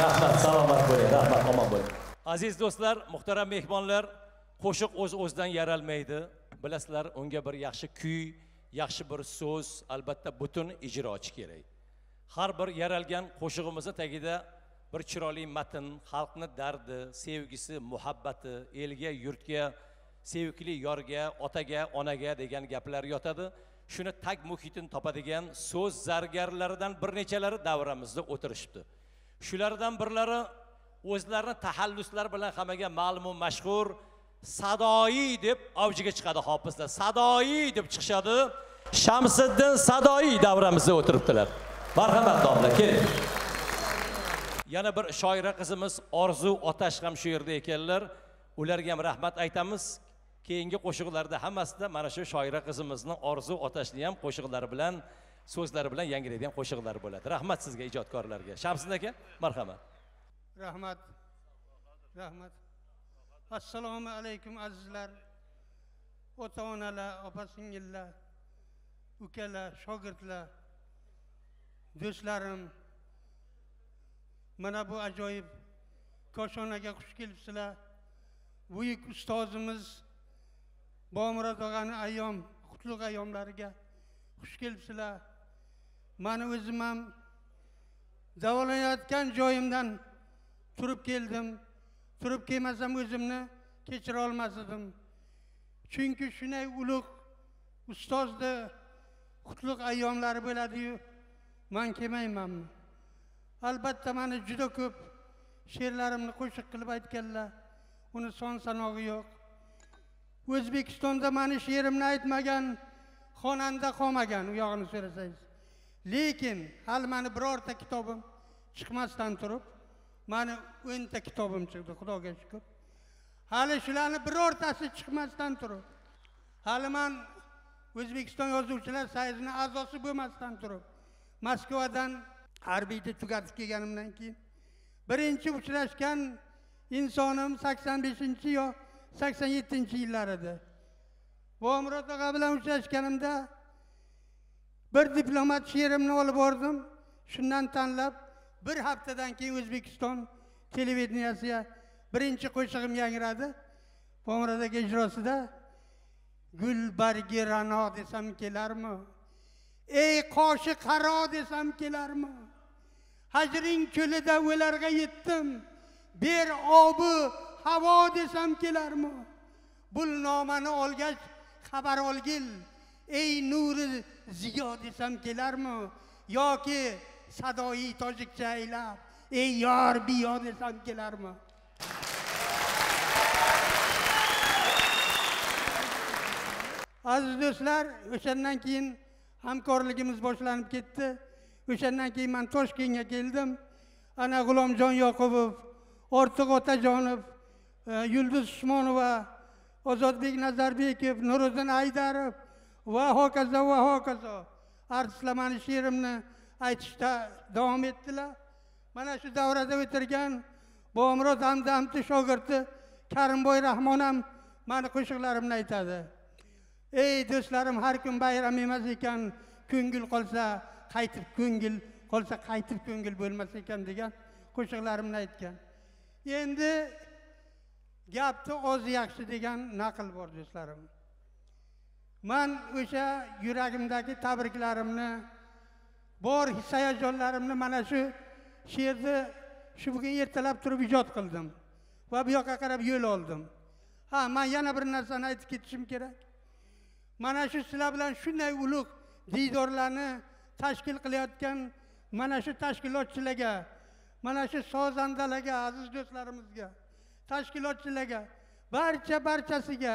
Rahmat, salomat bo'ling, rahmat, omon bo'ling. Aziz do'stlar, muhtaram mehmonlar, qo'shiq o'z-o'zidan yaralmaydi. Bilasizlar, unga bir yaxshi kuy, yaxshi bir so'z, albatta butun ijrochi kerak. Har bir yaralgan qo'shig'imizning tagida bir chiroyli matn, xalqni dardi, sevgisi, muhabbati, elga, yurtga, sevgili yorga, otaga, onaga degan gaplar yotadi. Shuni tag muhitini topadigan so'z zargarlaridan bir nechalari davramizda o'tirishibdi. Shulardan birlari o'zlarini tahalluslar bilan hammaga ma'lum va mashhur Sadoiy deb avjiga chiqadi hofizlar. Sadoiy deb chiqishadi. Shamsiddin Sadoiy davramizda o'tiribdilar. Marhamat domla, keling. Yana bir shoira qizimiz Orzu Otash ham shu yerda ekanlar. Ularga ham rahmat aytamiz. Keyingi qo'shiqlarda hammasida mana shu shoira qizimizni Orzu Otashni ham qo'shiqlari bilan, so'zlari bilan yangilaydigan qo'shiqlar bo'ladi. Rahmat sizga, ijodkorlarga. Shamsiddin aka, marhamat. Rahmat. Rahmat. Assalomu alaykum azizlar. Ota-onalar, opa-singillar, ukalar, shogirdlar, do'stlarim. Mana bu ajoyib koshonaga xush kelibsizlar. Buyuk ustozimiz Bobomurod og'ani ayyom, qutlug' ayyomlariga xush kelibsizlar. Men o'zim ham davolanayotgan joyimdan turib keldim. Turib kelmasam o'zimni kechira olmas edim. Chunki shunday ulug' ustozni qutlug' ayyomlari bo'ladi-yu, men kelmayman. Albatta meni juda ko'p she'rlarimni qo'shiq qilib aytganlar. Uni son sanog'i yo'q. O'zbekistonda meni she'rimni aytmagan xonanda qolmagan, u yog'ini so'rasangiz. Lekin hali meni birorta kitobim chiqmasdan turib, meni o'nta kitobim chiqdi, Xudoga shukr. Hali shularni birortasi chiqmasdan turib, hali men O'zbekiston yozuvchilar sayzining a'zosi bo'lmasdan turib, Moskvadan harbiyni tugatib kelganimdan keyin birinchi uchrashgan İnsanım sakson beshinchi yo sakson yettinchi yıllarıdır. Bobomurod og'a bilan uchrashganimda bir diplomat she'rimni olib bordim. Shundan tanlab bir haftadan keyin O'zbekiston televideniyasiga birinchi qo'shig'im yangradi. Bobomurod aka ijrosida Gül bargi rano desam kelarmi? Ey qoshi qaro desam kelarmi? Hajring ko'lida o'larga yetdim. Bir obi havo desam kelarmi? Bul nomani olgach xabar olgil. Ey nuri ziyo desam kelarmi? Yoki Sadoiy tojikcha aylab, ey yor biyo desam kelarmi? Aziz do'stlar, o'shandan keyin hamkorligimiz boshlanib ketdi. O'shandan keyin men Toshkentga keldim. Ana G'ulomjon Yoqubov, Ortiq Otajonov, Yulduz Usmonova, Ozodbek Nazarbekov, Nuruzdin Aidarov va hokazo va hokazo artistlar meni she'rimni aytishda davom etdilar. Mana shu davrada o'tirgan Bobomurod Hamdamov shogirdi Karimboy Rahmonov meni qo'shiqlarimni aytadi. Ey do'stlarim, har kun bayram emas ekan, ko'ngil qolsa qaytib ko'ngil qolsa qaytib ko'ngil bo'lmas ekan degan qo'shiqlarimni aytgan. Endi gapni o'zi yaxshi degan naql bor do'stlarim. Men o'sha yuragimdagi tabriklarimni, bor his-hayajonlarimni mana shu she'rni shu bugun ertalab turib ijod qildim va bu yoqqa qarab yo'l oldim. Ha, men yana bir narsani aytib ketishim kerak. Mana shu sizlar bilan shunday ulug' diydorlarni tashkil qilayotgan mana shu tashkilotchilarga, mana shu sozandalarga, aziz do'stlarimizga, tashkilotchilarga, barcha barchasiga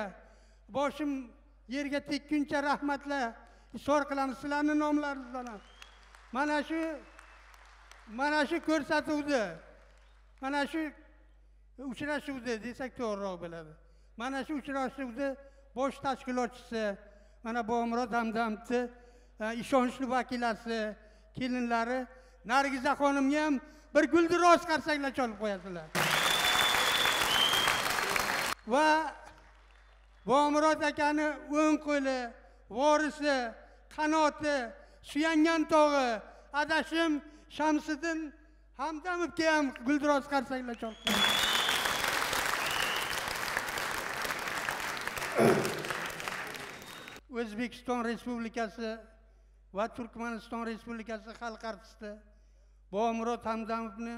boshim yerga tekkuncha rahmatlar izhor qilamiz sizlarni nomlaringizdan. Mana shu mana shu ko'rsatuvni, mana shu uchrashuvni desak to'g'riroq bo'ladi. Mana shu uchrashuvni bosh tashkilotchisi, mana Bobomurod Hamdamovni ishonchli vakilasi, kelinlari Nargiza xonimga ham bir guldiroz qarsaklar chalib qo'yadilar. Va Bobomurod akani o'ng qo'li, vorisi, qanoti, suyangan tog'i, adashim Shamsiddin Hamdamovga ham guldiroz qarsaklar chalib qo'yadi. O'zbekiston Respublikasi va Turkmaniston Respublikasi xalq artisti Bobomurod Hamdamovni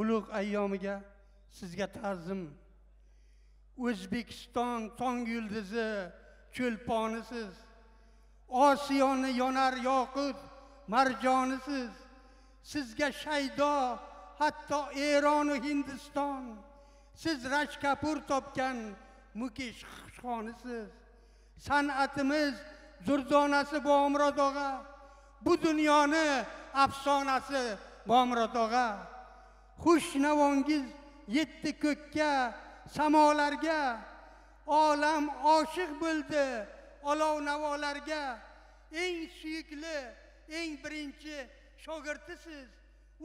ulug' ayyomiga sizga ta'zim. O'zbekiston tong yulduzi, cho'lponisiz, Osiyoni yonar yoqut marjonisiz, sizga shaydo hatto Eron va Hindiston, siz Raj Kapoor topgan Mukeş xushxonisiz. San'atimiz durdonasi Bobomurod og'a, bu dunyoni afsonasi Bobomurod og'a. Xush navongiz yetti ko'kka, samolarga, olam oshiq bo'ldi olov navolarga. Eng suyukli, eng birinchi shogirdisiz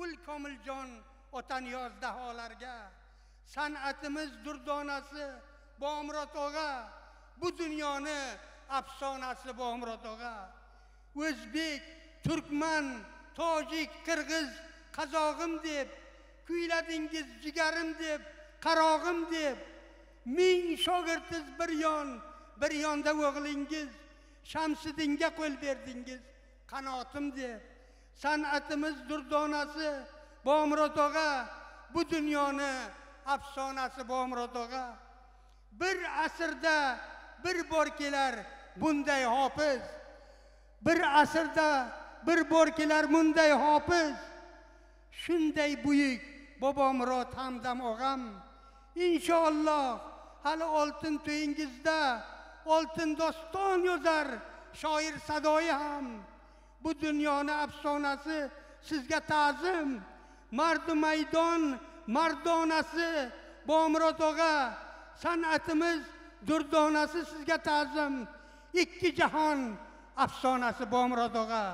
ul Komiljon Ota niyoz daholarga. San'atimiz durdonasi Bobomurod og'a, bu dunyoni afsonasi Bobomurod og'a. O'zbek, turkman, tojik, qirg'iz, qozog'im deb kuyladingiz, jigarim deb, qarog'im deb, ming shogirdiz bir yon, bir yonda o'g'lingiz Shamsiddinga qo'l berdingiz. Qanotimdi. San'atimiz durdonasi Bobomurod og'a, bu dunyoni afsonasi Bobomurod og'a. Bir asrda bir bor kelar bunday hofiz. Bir asrda bir bor kelar bunday hofiz. Shunday buyuk Bobomurod Hamdam og'am, inshaalloh hali oltin to'yingizda oltin doston yozar shoir Sadoiy ham. Bu dunyoni afsonasi sizga ta'zim. Mardu maydon mardonasi Bobomurod og'a, san'atimiz durdonasi sizga ta'zim. Ikki jahon afsonasi Bobomurod og'a.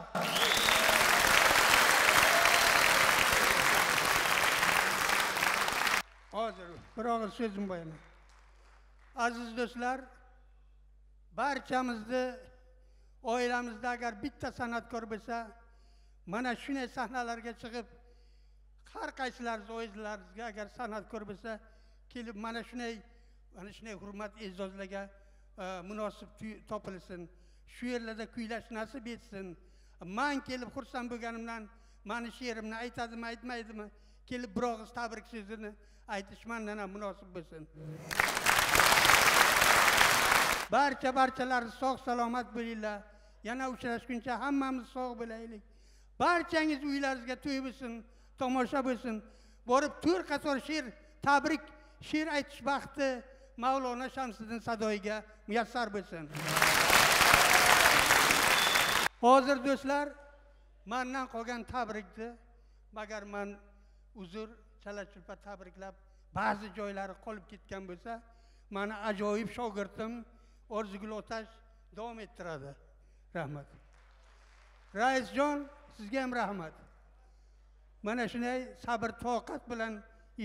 Hozir bir og'ir so'zim bo'yaman. Aziz do'stlar, barchamizni oilamizda agar bitta san'atkor bo'lsa, mana shunday sahnalarga chiqib, har qaysilaringiz o'zlaringizga agar san'atkor bo'lsa, kelib mana shunday mana shunday hurmat e'zozlarga munosib topilsin. Shu yerlarda kuylash nasib etsin. Men kelib xursand bo'lganimdan meni she'rimni aytadimi, aytmaydimi, kelib bir og'iz tabrik so'zini aytishmandan ham munosib bo'lsin. Barcha barchalaringiz sog' salomat bo'linglar. Yana uchrashguncha hammamiz sog' bo'laylik. Barchangiz uylaringizga to'y bo'lsin, tomosha bo'lsin. Borib to'rt qator she'r, tabrik she'r aytish vaqti Mavlona Shamsiddin Sadoiyga muyassar bo'lsin. Hozir do'stlar, mendan qolgan tabrikni agar men uzr chala-chulpa tabriklab ba'zi joylari qolib ketgan bo'lsa, meni ajoyib shogirdim Orzu Otash davom ettiradi. Rahmat. Raisjon, sizga ham rahmat. Mana shunday sabr-toqat bilan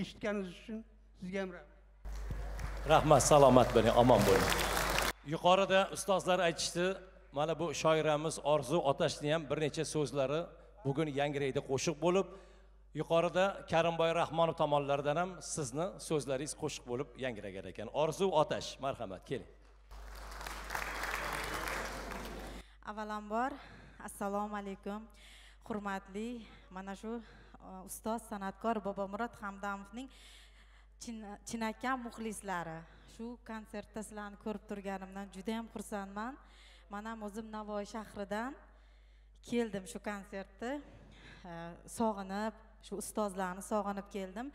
eshitganingiz uchun sizga ham rahmat. Rahmat, salomat bo'ling, omon bo'ling. Yuqorida ustozlar aytishdi, mana bu shoiramiz Orzu Otashning ham bir necha so'zlari bugun yangrayda qo'shiq bo'lib, yuqorida Karimboy Rahmonov tomonlaridan ham sizni so'zlaringiz qo'shiq bo'lib yangragan ekan. Orzu Otash, marhamat, keling. Avvalambor assalomu alaykum. Hurmatli mana shu ustoz san'atkor Bobomurod Hamdamovning chinakam muxlislari. Shu konsertda sizlarni ko'rib turganimdan juda ham xursandman. Men ham o'zim Navoiy shahridan keldim shu konsertni sog'inib, shu ustozlarni sog'inib keldim.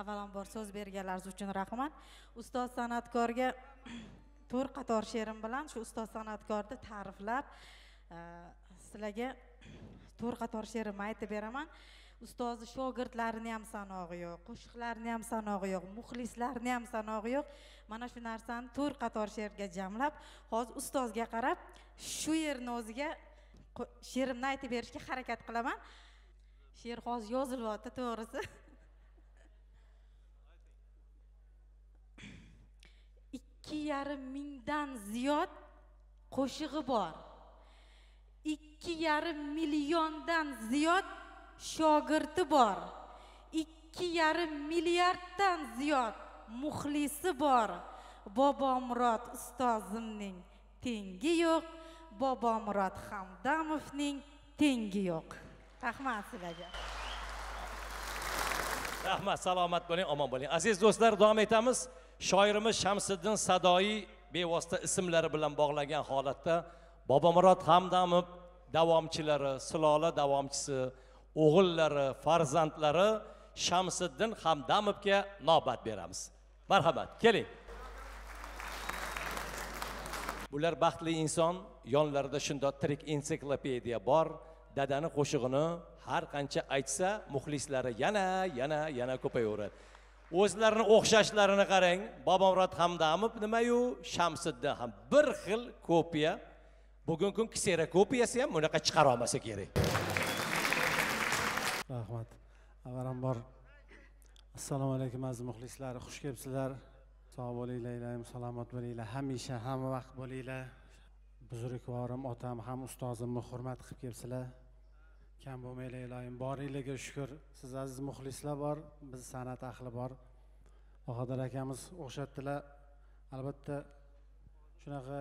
Avvalambor so'z berganlaringiz uchun rahmat. Ustoz san'atkorga to'rt qator she'rim bilan shu ustoz san'atkorni ta'riflab, sizlarga to'rt qator she'rimni aytib beraman. Ustozi shogirdlarini ham sanog'i yo'q, qo'shiqlarini ham sanog'i yo'q, muxlislarini ham sanog'i yo'q. Mana shu narsani to'rt qator she'rga jamlab, hozir ustozga qarab shu yerni o'ziga she'rimni aytib berishga harakat qilaman. She'r hozir yozilyapti, to'g'risi. Ikki yarim mingdan ziyod qo'shig'i bor. Ikki yarim milliondan ziyod shogirdi bor. Ikki yarim milliarddan ziyod muxlisi bor. Bobomurod ustozimning tengi yo'q. Bobomurod Hamdamovning tengi yo'q. Rahmat sizlarga. Rahmat, salomat bo'ling, omon bo'ling. Aziz do'stlar, davom etamiz. Shoirimiz Shamsiddin Sadoiy bevosita ismlari bilan bog'lagan holatda Bobomurod Hamdamov davomchilari, silola davomchisi, o'g'illari, farzandlari Shamsiddin Hamdamovga navbat beramiz. Marhamat, keling. Bular baxtli inson, yonlarida shunday tirik ensiklopediya bor. Dadani qo'shig'ini har qancha aytsa, muxlislari yana, yana, yana ko'payaveradi. O'zlarini o'xshashlarini qarang. Bobomurod Hamdamov nima-yu, Shamsiddin ham bir xil kopiya. Bugungi kun kisera kopiyasi ham bunaqa chiqara olmasa kerak. Rahmat. Avvalambor assalomu alaykum aziz muxlislar, xush kelibsizlar. Sog' bo'linglar, ilayim salomat bo'linglar. Hamisha hamma vaqt bo'linglar. Buzrukvorim, otam ham ustozimni hurmat qilib kelibsizlar. Kam bo'lmanglar, iloyim. Boringlarga shukr. Siz aziz muxlislar bor, biz san'at ahli bor. Qodir akamiz o'xshatdilar. Albatta, shu shunaqa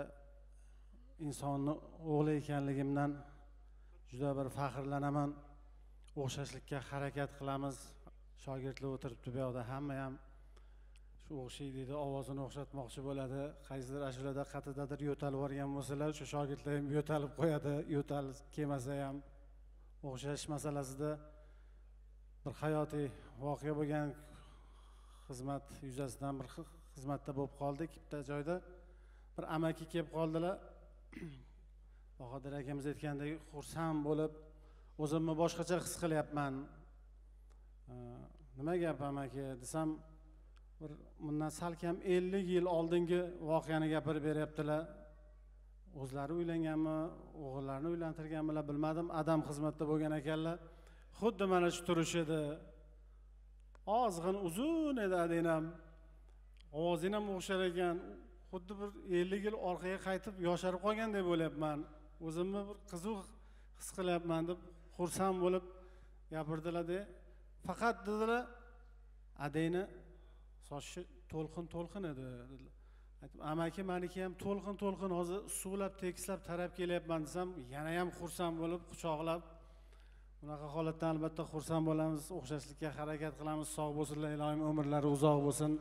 insonni o'g'li ekanligimdan juda bir faxrlanaman. O'xshashlikka harakat qilamiz. Shogirdlar o'tiribdi bu yoqda, hamma ham shu o'xshaydi deb ovozini o'xshatmoqchi bo'ladi. Qaysidir ashulada qattiqdadir yo'talib borgan bo'lsalar, shu shogirdlar ham yo'talib qo'yadi. Yo'talib kelmasa ham o'xshash masalasida bir hayotiy voqea bo'lgan, xizmat yuzasidan bir xizmatda bo'lib qoldik, bitta joyda bir amaki kelib qoldilar. Bahodir akamiz aytgandek, xursand bo'lib o'zimni boshqacha his qilyapman. Nima gap amaki desam, bir bundan salkam ellik yil oldingi voqeani gapirib beryaptilar. O'zlari uylanganmi, o'g'illarini uylantirganmilar bilmadim, adam xizmatda bo'lgan ekanlar. Xuddi mana shu turish edi. Ozg'in uzun edi adinam. Ovozing ham o'xshar ekan. Xuddi bir ellik yil orqaga qaytib yosharib qolgandek bo'lyapman. O'zimni bir qiziq his qilyapman deb xursand bo'lib gapirdilar-da. Faqat dedilar, adayni sochi to'lqin-to'lqin edi dedilar. Aytib, amaki meniki ham to'lqin-to'lqin hozir suvlab, tekislab tarab kelyapman desam, yana ham xursand bo'lib quchoqlab. Bunaqa holatdan albatta xursand bo'lamiz, o'xshashlikka harakat qilamiz. Sog' bo'lsinlar, ilohim umrlari uzoq bo'lsin.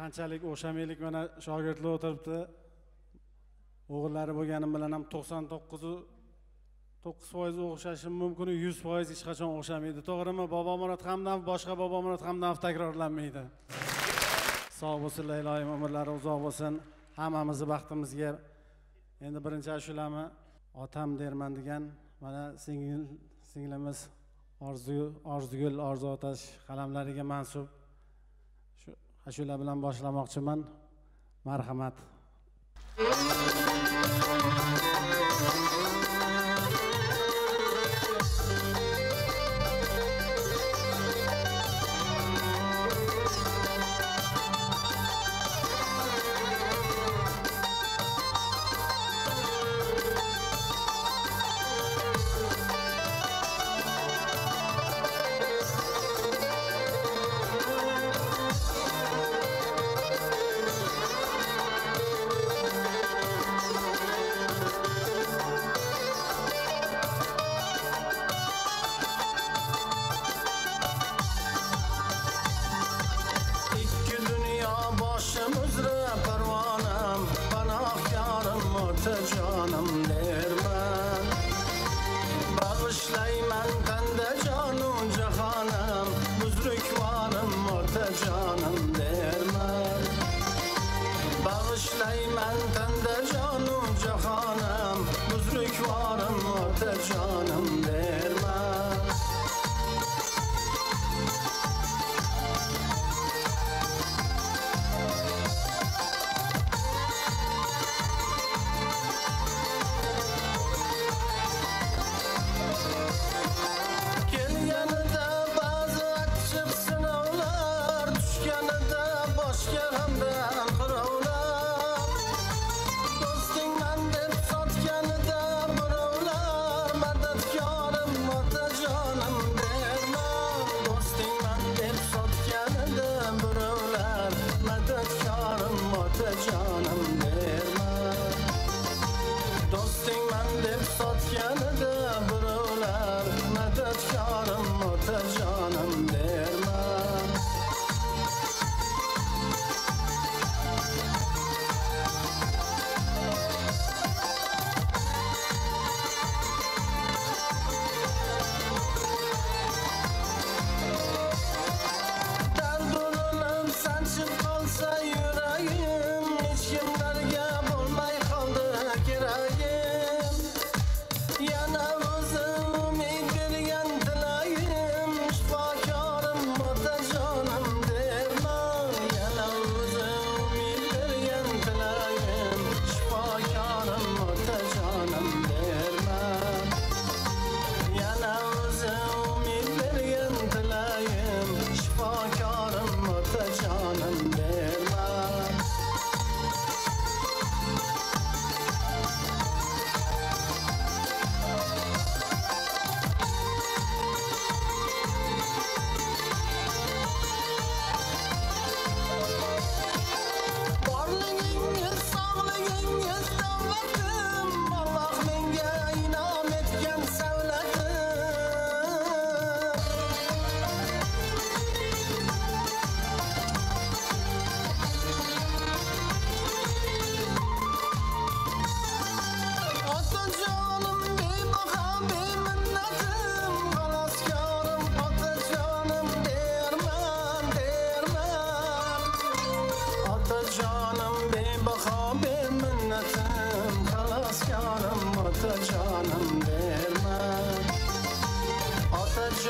Qanchalik o'xshamaylik, mana shogirdlar o'tiribdi. O'g'illari bo'lganim bilan ham to'qson to'qqiz to'qqiz foiz o'xshashim mumkin, yuz foiz hech qachon o'xshamaydi. To'g'rimi? Bobomurod Hamdamov boshqa Bobomurod Hamdamov takrorlanmaydi. Sog' bo'lsinlar, ilohim umrlari uzoq bo'lsin. Hammamizni baxtimizga. Endi birinchi ashulami otam derman degan mana singil singlimiz Orzu Orzugul Orzu Otash qalamlariga mansub. Ashula bilan boshlamoqchiman. Marhamat.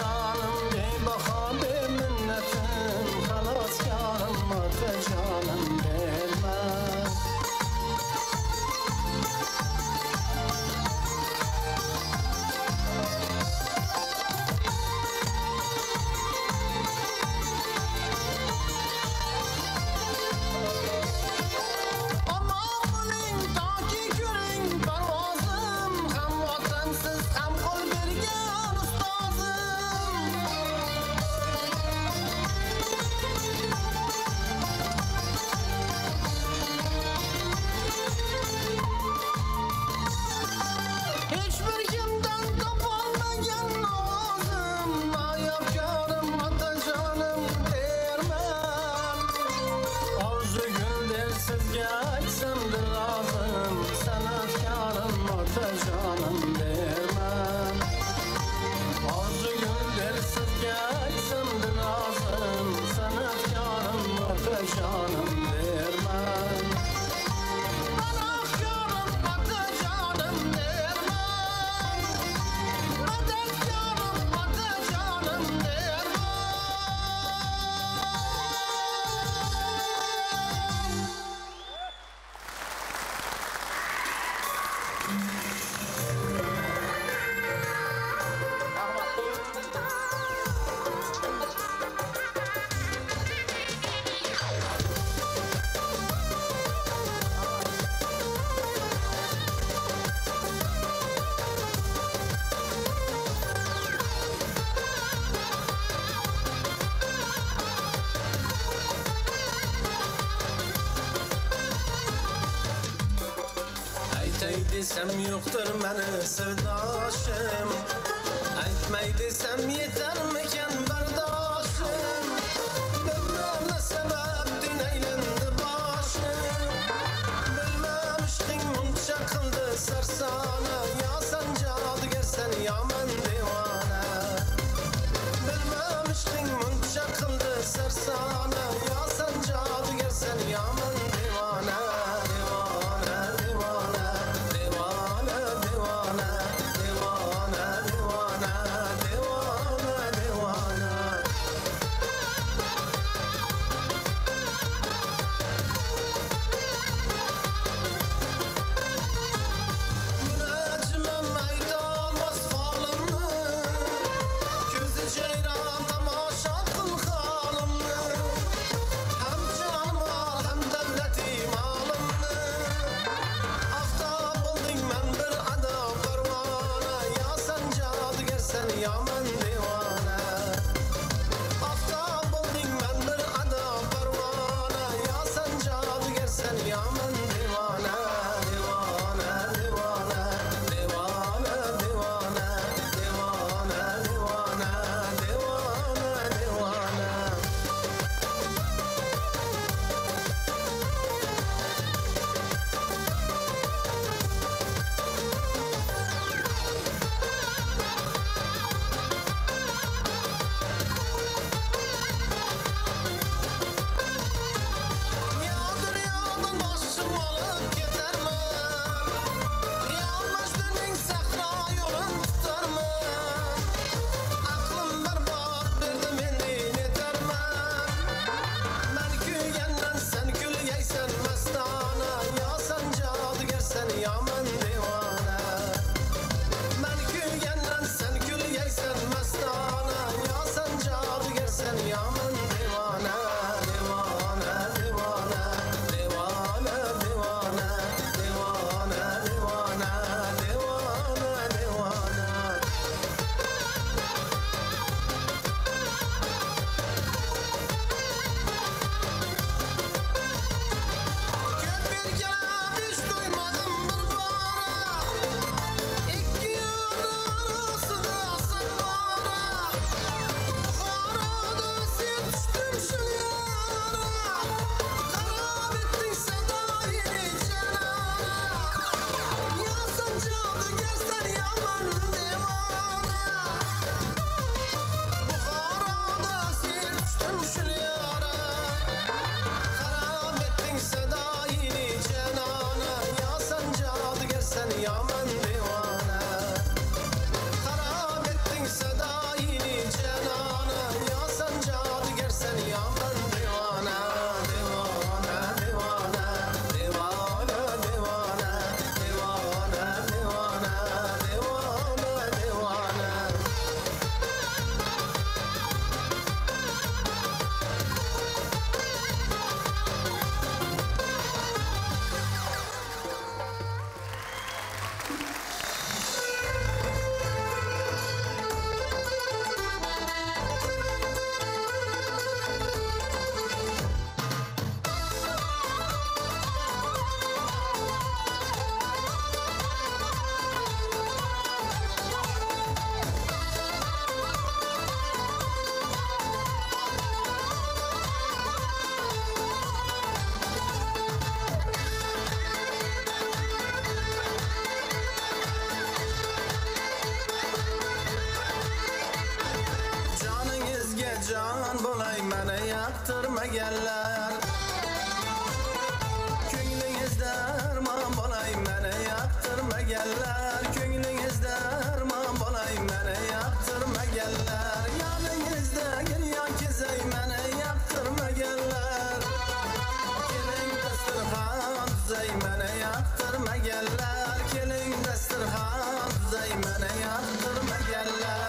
canım, ey baha be minnetim, halaskarım madde canım vermez. Desem yoktur beni sevdaşım, etmey desem yeter miken bardaşım, bilmem ne sebeptin eğlendi başım, bilmem işkin bunca kıldı sarsana, ya sen cadıger sen ya ben divane, bilmem işkin bunca kıldı sarsana, ya sen cadıger sen ya ben divane. Devana, devana, devana, devana, Pushaymon bo'lay meni yoqtirmaganlar. Ko'nglingizda armon bo'lay meni yoqtirmaganlar. Ko'nglingizda armon bo'lay meni yoqtirmaganlar. Yoningizda gul yon kezay meni yoqtirmaganlar. Keling dasturxon tuzay meni yoqtirmaganlar. Keling dasturxon tuzay meni yoqtirmaganlar.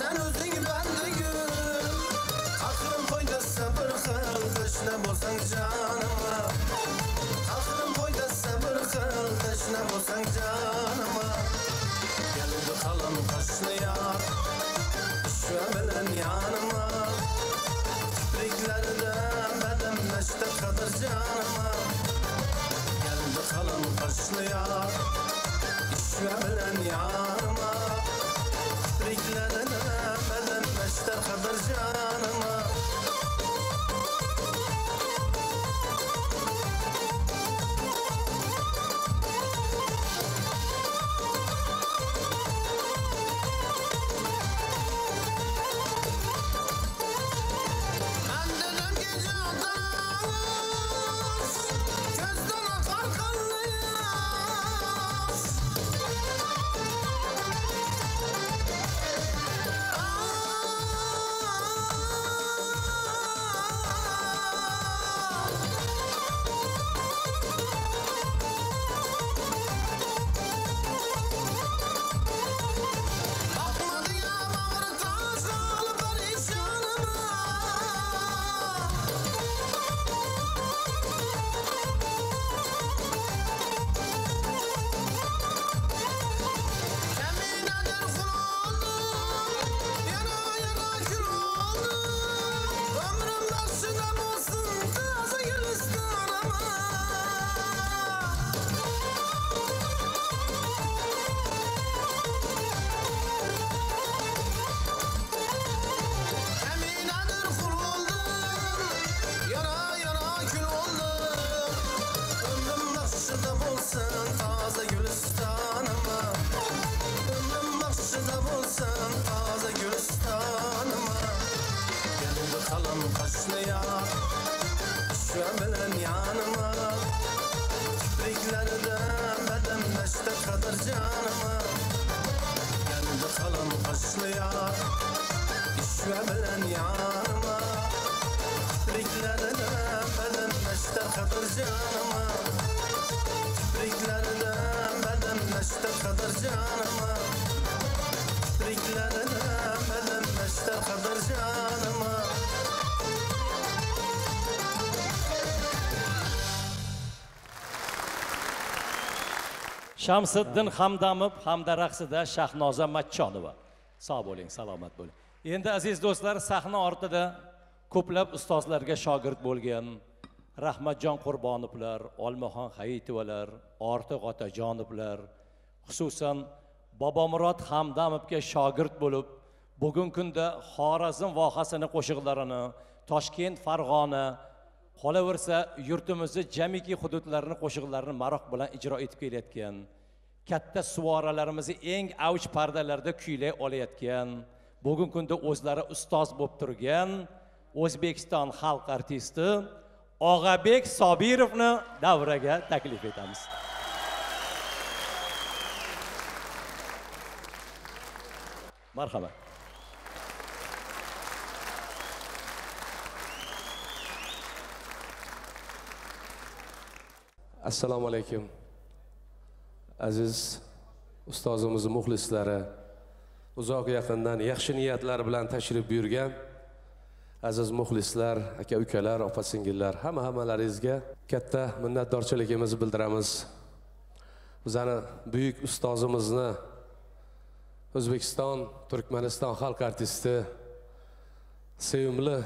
Sen geldin yanıma, tipriklerde bedemleşti Kadir canıma. Gel bakalım karşıya, işve bilen yanıma, tipriklerde bedemleşti Kadir canıma. Shamsiddin Hamdamov hamda raqsida Shahnoza Mochonova. Sog' bo'ling, salomat bo'ling. Endi aziz do'stlar, sahna ortida ko'plab ustozlarga shogird bo'lgan Rahmatjon Qurbonovlar, Olmaxon Xayitovalar, Ortiq Otajonovlar, xususan Bobomurod Hamdamovga shogird bo'lib, bugungi kunda Xorazm vohasini qo'shiqlarini, Toshkent, Farg'ona, qolaversa yurtimizni jamiki hududlarini qo'shiqlarini maroq bilan ijro etib kelayotgan, katta suvoralarimizni eng avj pardalarda kuylay olayotgan, bugungi kunda o'zlari ustoz bo'lib turgan O'zbekiston xalq artisti Og'abek Sobirovni davraga taklif etamiz. Marhamat. Assalomu alaykum. Aziz ustozimiz muxlislari, uzoq yaqindan yaxshi niyatlar bilan tashrif buyurgan aziz muxlislar, aka-ukalar, opa-singillar, hamma-hammalaringizga katta minnatdorchiligimizni bildiramiz. Bizani buyuk ustozimizni O'zbekiston, Turkmaniston xalq artisti, sevimli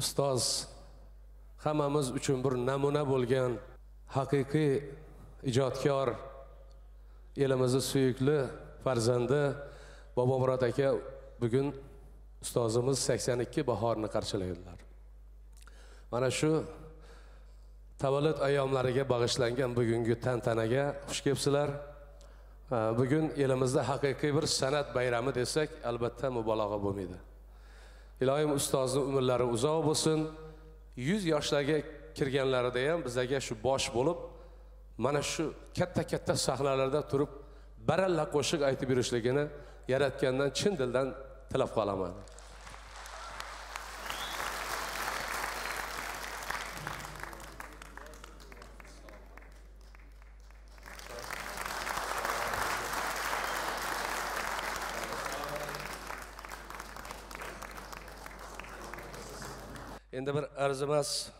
ustoz, hammamiz uchun bir namuna bo'lgan haqiqiy ijodkor, elimizni suyukli farzandi Bobomurod aka bugün ustozimiz sakson ikki bahorni qarshilaydilar. Mana shu tavallud ayyomlariga bag'ishlangan bugungi tantanaga xush kelibsizlar. Bugun elimizda haqiqiy bir san'at bayrami desak, albatta mubolag'a bo'lmaydi. Ilohim ustozni umrlari uzoq bo'lsin. yuz yoshlarga kirganlarida ham bizlarga shu bosh bo'lib, mana shu katta-katta sahnalarda turib, baralla qo'shiq aytib yurishligini yaratgandan chin dildan tilab qolaman. Endi bir arzimas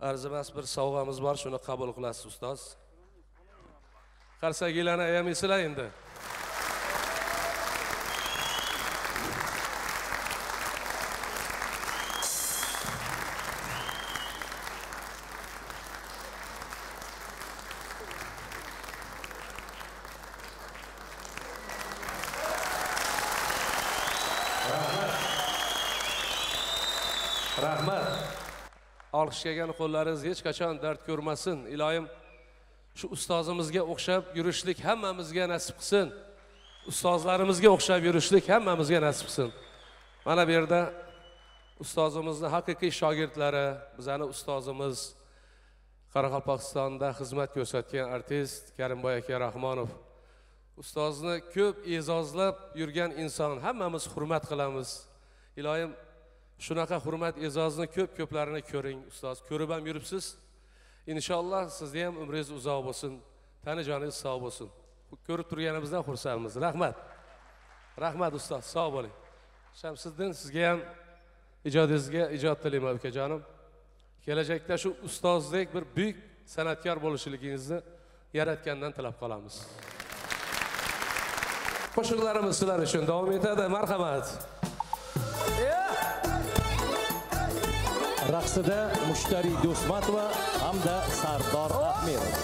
arzimas bir sovg'amiz bor, shuni qabul qilasiz ustoz. Qarsaginglarni ayamaysizlar endi. Rahmat. Alkışlayan kollarınız hiç kaçan dert görmesin. İlayim şu ustazımızga o'xshab yurishlik hammamizga nasib qilsin. Ustozlarimizga o'xshab yurishlik hammamizga nasib qilsin. Mana bu yerda ustozimizni haqiqiy shogirdlari, bizani ustozimiz Qoraqalpog'istonda xizmat ko'rsatgan artist Karimboy Rahmonov ustozni ko'p e'zozlab yurgan inson, hammamiz hurmat qilamiz. Iloyim shunaqa hurmat e'zozni ko'p ko'plarini ko'ring ustoz. Ko'rib ham yuribsiz. İnşallah sizde hem ömrünüz uzağı olsun, tanıcanınız sağ olsun. Görüp durganimizdan xursandmiz. Rahmat. Rahmat ustaz, sağ olun. Shamsiddin, sizge hem icadınızga icad dilayman ukajonim. Gelecekte şu ustazdek bir büyük sanatkar bo'lishligingizni yaratgandan tilab qolamiz. Qo'shiqlarimiz sizlar uchun davom etadi. Marhamat. Raqsida Mushtari Do'smatova hamda Sardor Ahmedov.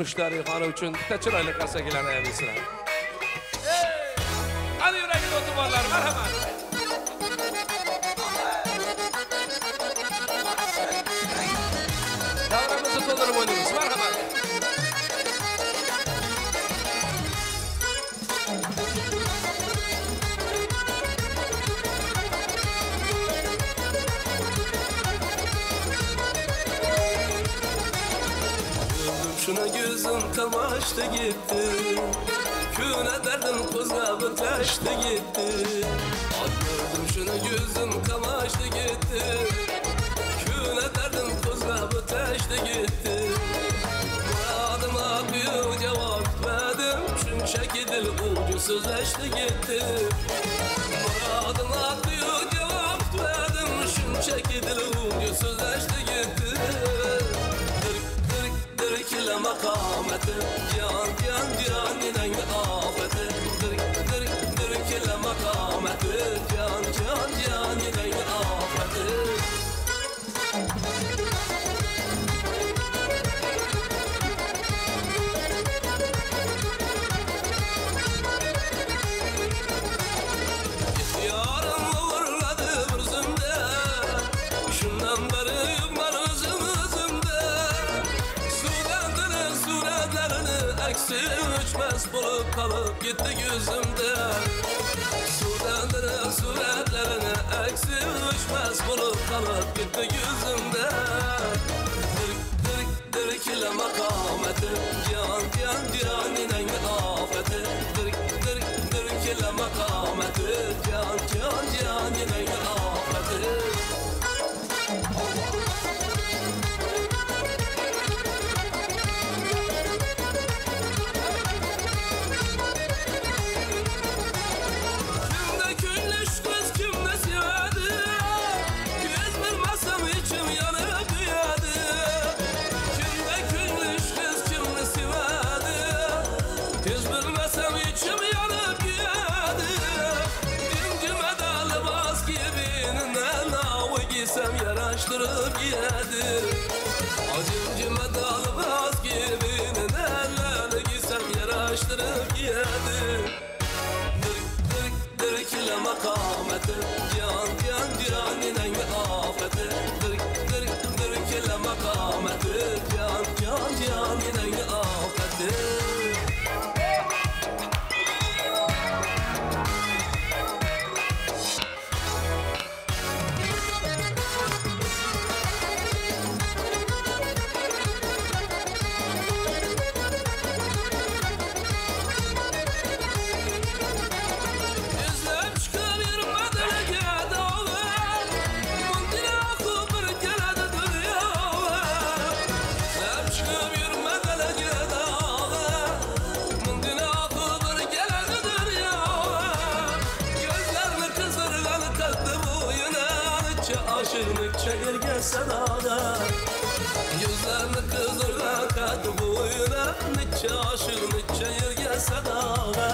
Mushtari xonim uchun bitta chiroyli qarsaklarni ayamizlar. Ey! Qani yuragini o'tib borlar, marhamat. Şuna gözüm kamaştı gitti, küne derdim kuzabı taştı gitti. Atladım şuna gözüm kamaştı gitti, küne derdim kuzabı taştı gitti. Muradıma bir cevap verdim, çünkü gidil ucu sözleşti gitti. Muradıma bir cevap verdim, çünkü gidil ucu sözleşti gitti. Maqamati jon jon jon dining ofati dirik dirik dirik la maqamati jon jon jon dining ofati Yarim o'g'irladi bir zumda shundan beri Üçmez bulup kalıp gitti gözümde Sudanların suratlarını Eksi üçmez bulup kalıp gitti gözümde Dırk dırk dırk ile makameti Cihan cihan cihan inen afeti Dırk dırk dırk ile makameti Cihan cihan cihan inen afeti Yaraştırıp yedir Acımcıma dalmaz gibi Nelerle gitsem yaraştırıp yedir Dırk dırk dırk ile makameti Cihan cihan cihan inen afeti Dırk dırk dırk ile makameti Cihan cihan cihan inen afeti Sadada Gözlerini kızırla kadı boyuna Niçe aşık niçe yerge sadada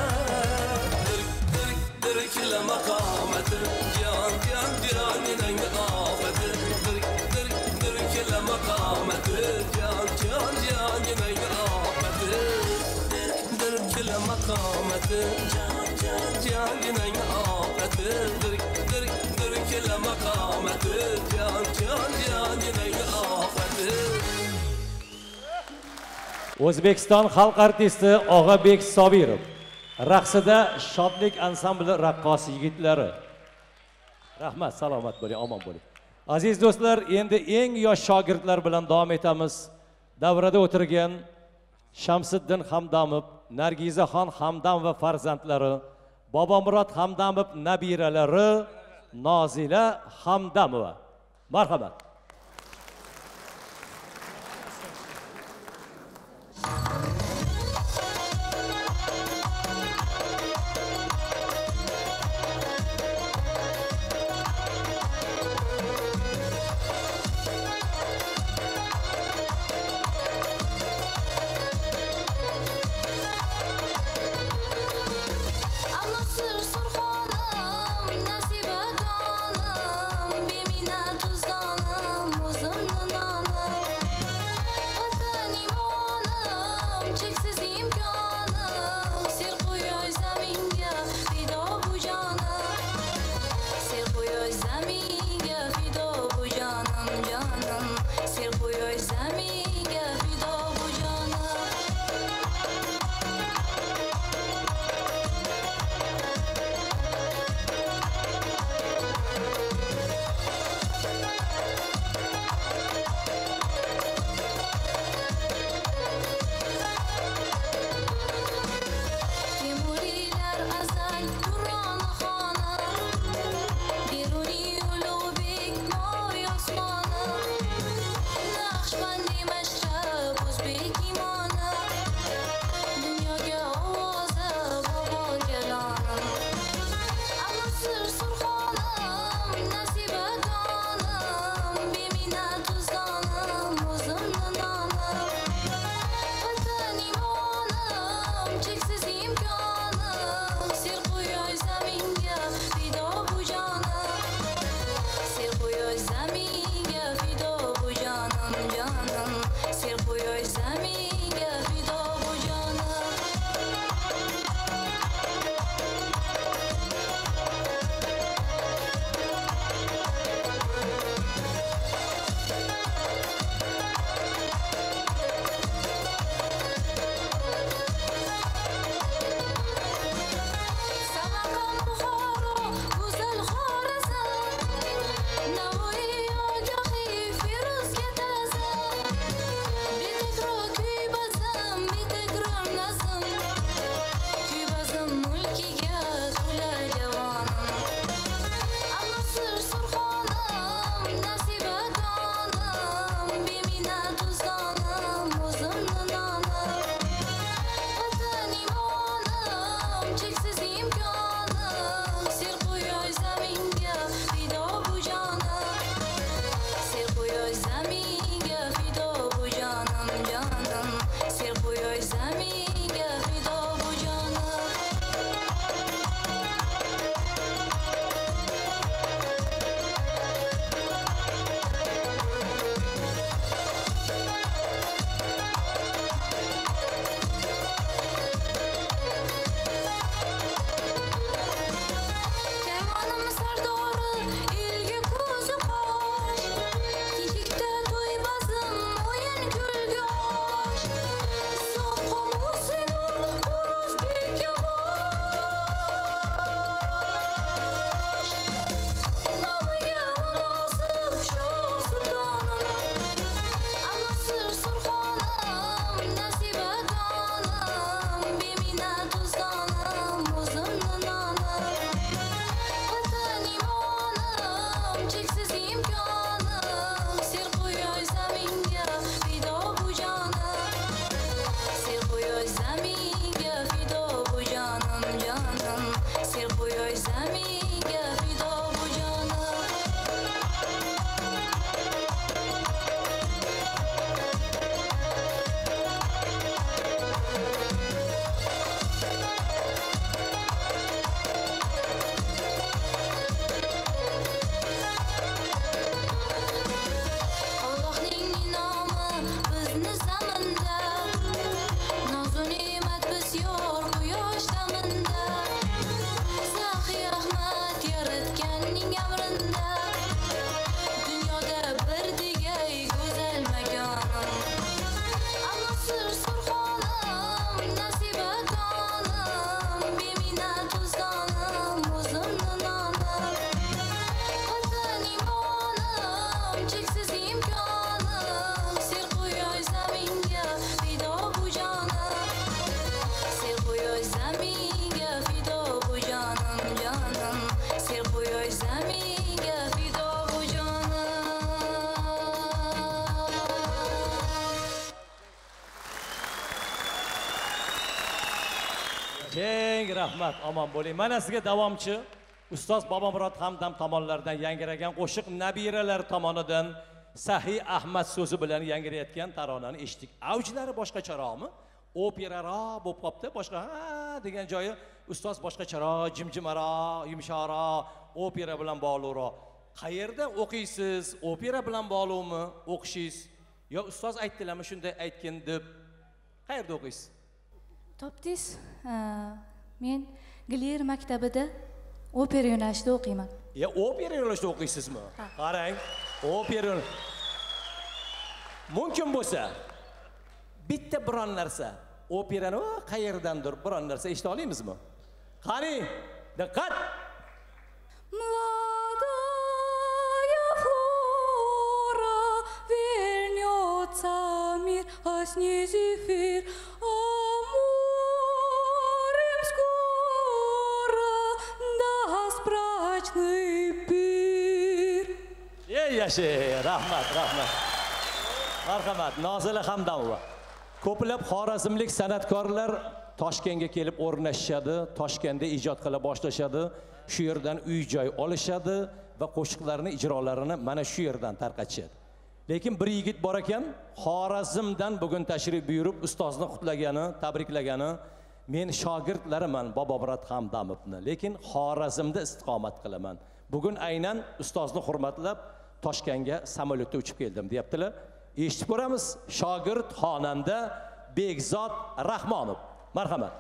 Dırk dırk dırk ile makameti Cihan cihan cihan inen afeti Dırk dırk dırk ile makameti Cihan cihan cihan inen afeti Dırk dırk ile makameti Cihan cihan cihan inen afeti Dırk dırk Kela makameti Can can can yine afeti O'zbekiston xalq artisti Og'abek Sobirov raqsida shodlik ansambli raqqosi yigitlari. Rahmat, salomat bo'ling, omon bo'ling. Aziz do'stlar, endi eng yosh shogirdlar bilan davom etamiz. Davrada o'tirgan Shamsiddin Hamdamov, Nargiza xon Hamdamova farzandlari, Bobomurod Hamdamov nabiralari Nazila Hamdamova. Marhamat. All rahmat, omon bo'ling. Mana sizga davomchi ustoz Bobomurod Hamdam tomonlardan yangiragan qo'shiq nabiralar tomonidan Sahiy Ahmad so'zi bilan yangrayotgan taronani eshitdik. Avjlari boshqacharoqmi? Operaroq bo'lib qopti, boshqa degan joyi ustoz boshqacharoq, jimjimaroq, yumshoqroq, opera bilan bog'liqroq. Qayerda o'qiysiz? Opera bilan bog'liqmi o'qishingiz? Yo ustoz aytdilarmi shunday aytgin deb? Qayerda o'qiysiz? Topdingiz. Men Gler maktabida opera yo'nalishida o'qiyman. Ya opera yo'nalishida o'qiysizmi? Qarang, opera. Mumkin bo'lsa bitta biron narsa, operani qayerdandir biron narsa eshita olamizmi? Qani, diqqat. Молодая флора вернется мир, а с ней зефир. Yaşa, rahmat, rahmat. Marhamat, Nargiza Hamdamova. Ko'plab xorazmlik san'atkorlar Toshkentga kelib o'rnashadi, Toshkentda ijod qila boshlashadi, shu yerdan uy-joy olishadi va qo'shiqlarni, ijrolarini mana shu yerdan tarqatishadi. Lekin bir yigit bor ekan, Xorazmdan bugun tashrif buyurib, ustozni qutlagani, tabriklagani, men shogirdlariman Bobomurod Hamdamovni, lekin Xorazmda istiqomat qilaman. Bugun aynan ustozni hurmatlab Toshkentga samolyotda uchib keldim deyaptilar. Eshitib ko'ramiz, shogird xonanda Begzod Rahmonov. Marhamat.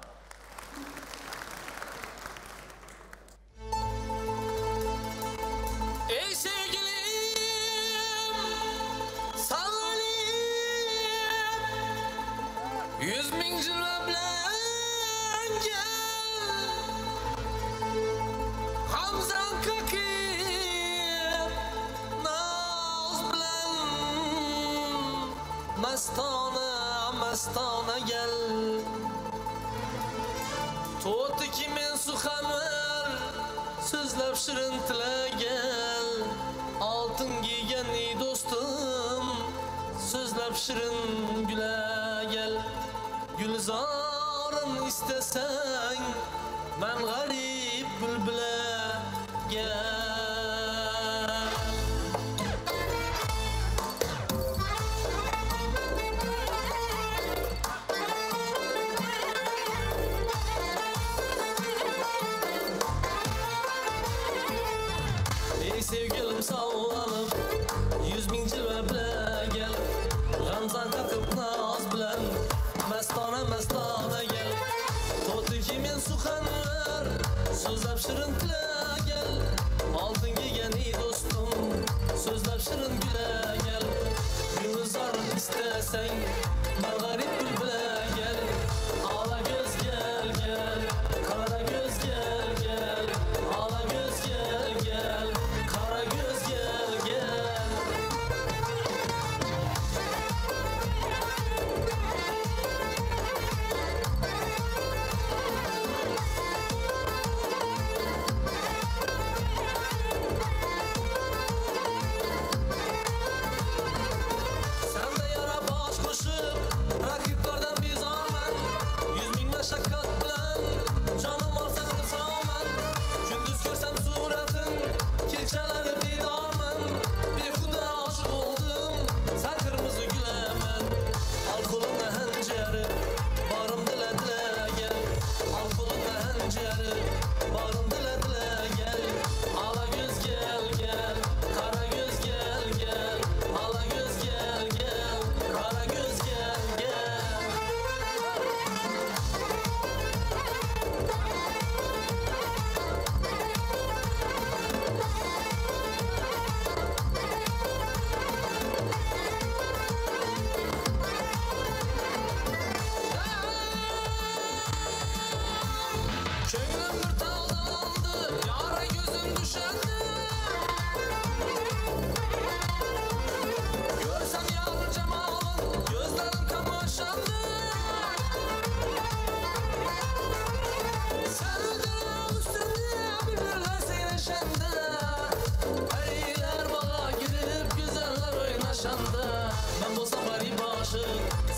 Mastona, mastona gel. To'ti kimen suxaman, so'zlab shirin tilagan. Oltin giygan do'stim, so'zlab shirin gulagan. Gulzorim istasang, men g'arib bulbulaga. Sözler şirin güle gel, altın giyen iyi dostum. Sözler şirin güle gel, yıldızların istesen, margarit bülbüle gel. Ala göz gel gel, kara göz gel gel. Ala göz gel gel, kara göz gel gel.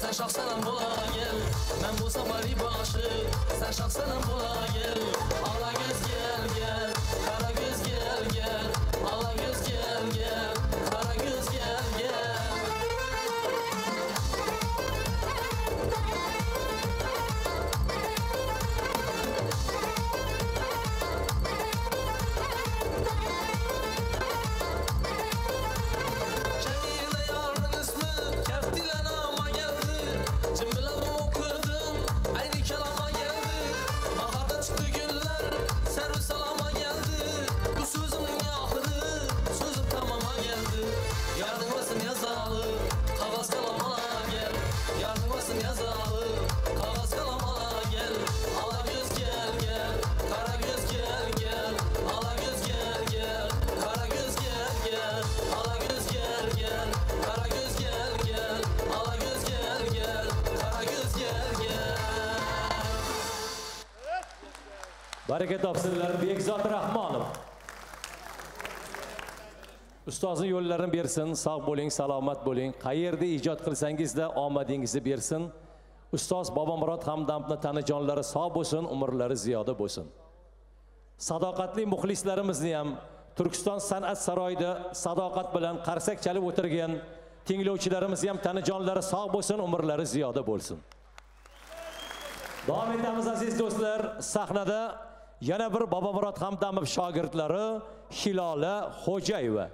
Sen şahsen bola gel, ben bu sabari başı. Sen şahsen bola gel. Baraka topsinlar Begzod Rahmonov. Ustozni yo'llarini bersin, sog' bo'ling, salomat bo'ling. Qayerda ijod qilsangizda omadingizni bersin. Ustoz Bobomurod Hamdamovni tanijonlari sog' bo'lsin, umrlari ziyoda bo'lsin. Sadoqatli muxlislarimizni ham Turkiston san'at saroyida sadoqat bilan qarsak chalib o'tirgan tinglovchilarimizni ham tanijonlari sog' bo'lsin, umrlari ziyoda bo'lsin. Davom etamiz aziz do'stlar, sahnada yana bir Bobomurod Hamdamov shogirdlari Hilola Xo'jayeva.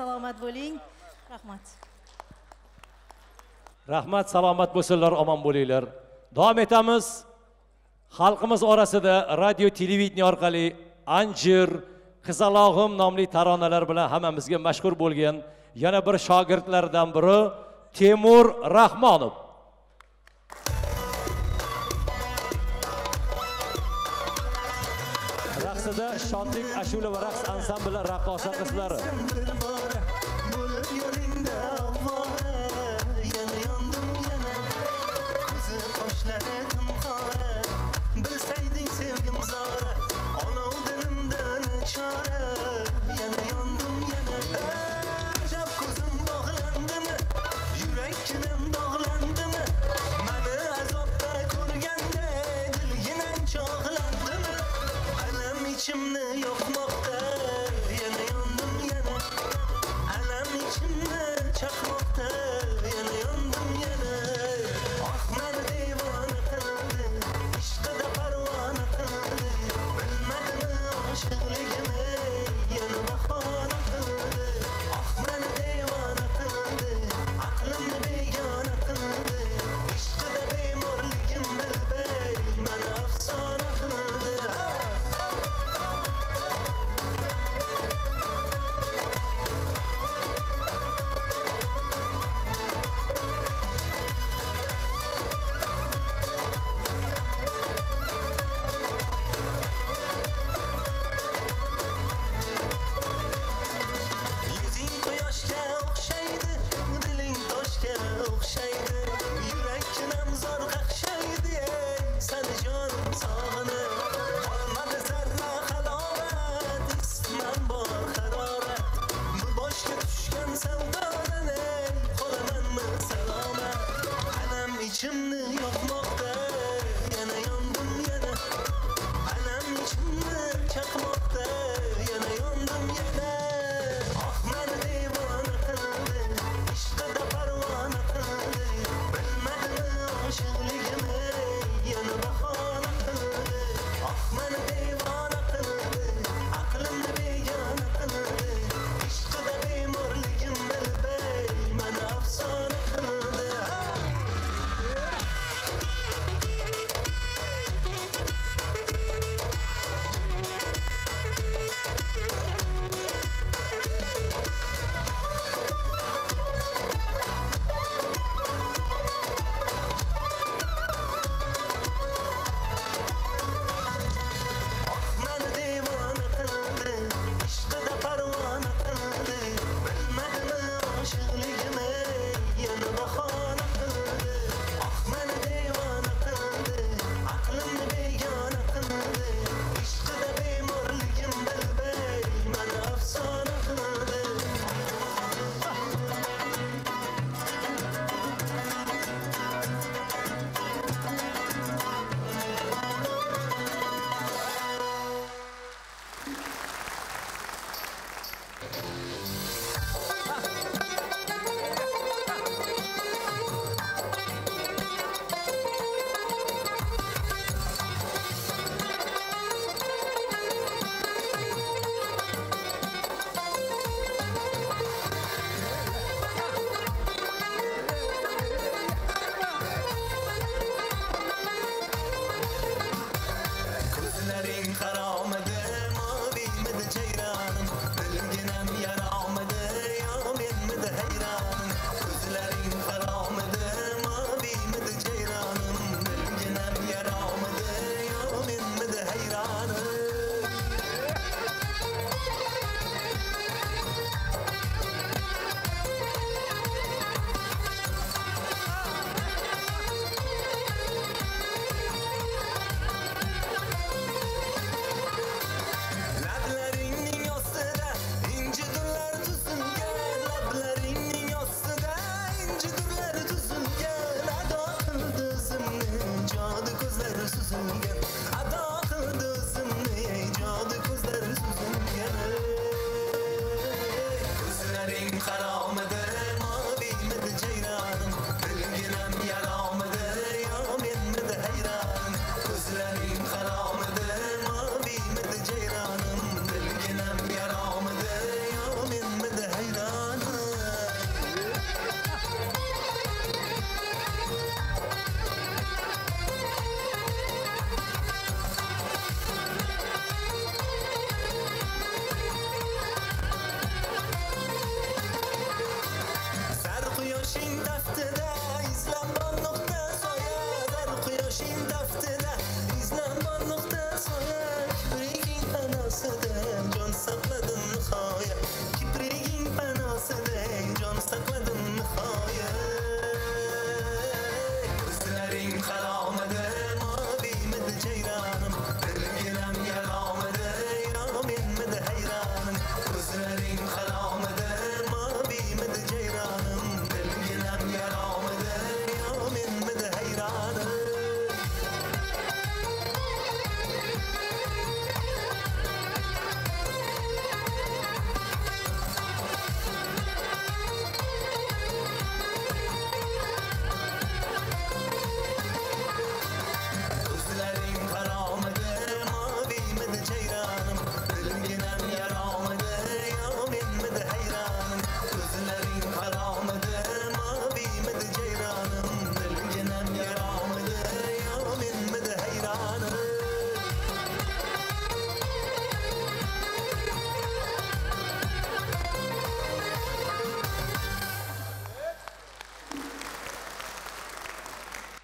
Salomat bo'ling. Rahmat. Rahmat, salomat bo'lsinlar, omon bo'linglar. Davom etamiz. Xalqimiz orasida radio televideniya orqali Anjir, Qizalog'im nomli taronalar bilan hammamizga mashhur bo'lgan yana bir shogirdlardan biri Temur Rahmonov. Raqsida shodlik ashula va raqs ansambli raqqosa qizlari. Yandım yana, ah, ben devana kaldım, işte de parol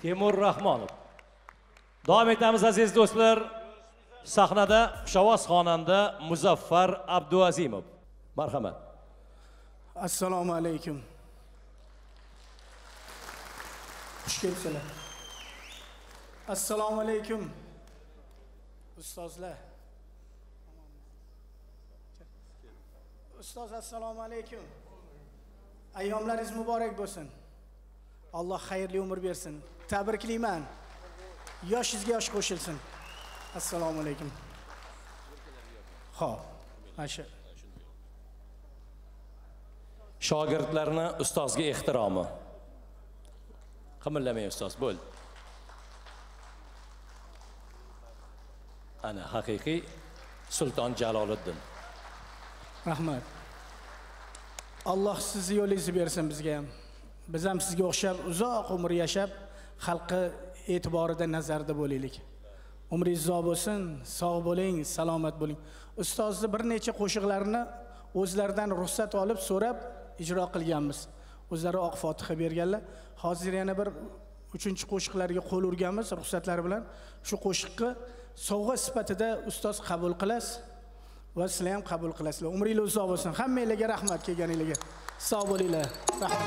Temur Rahmonov. Davom etamiz aziz do'stlar. Sahnada xushovoz xonanda Muzaffar Abduzaimov. Marhamat. Assalomu alaykum. Xush kelibsizlar. Assalomu alaykum. Ustozlar. Ustoz assalomu alaykum. Ayyomlaringiz muborak bo'lsin. Allah hayırlı ömür versin. Tabriklayman. Yoshingizga yosh qo'shilsin. Assalomu alaykum. Xo'p. Masha. Shogirdlarni ustozga ehtiromi. Qimillamang ustoz, bo'ldi. Ana haqiqiy Sultan Jaloliddin. Rahmat. Allah sizni yo'lingizni bersin bizga ham. Biz ham sizga o'xshab uzoq umr yashab, xalqqa e'tiborida nazarda bo'laylik. Umringiz uzoq bo'lsin, sog' bo'ling, salomat bo'ling. Ustozni bir necha qo'shiqlarini o'zlaridan ruxsat olib so'rab ijro qilganmiz. O'zlari oq fotiha berganlar. Hozir yana bir uchinchi qo'shiqlarga qo'l urganmiz ruxsatlari bilan. Shu qo'shiqni sovg'a sifatida ustoz qabul qilasiz va sizlar ham qabul qilasizlar. Umringiz uzoq bo'lsin. Hammangizga rahmat kelganingizga. Sog' bo'linglar. Rahmat.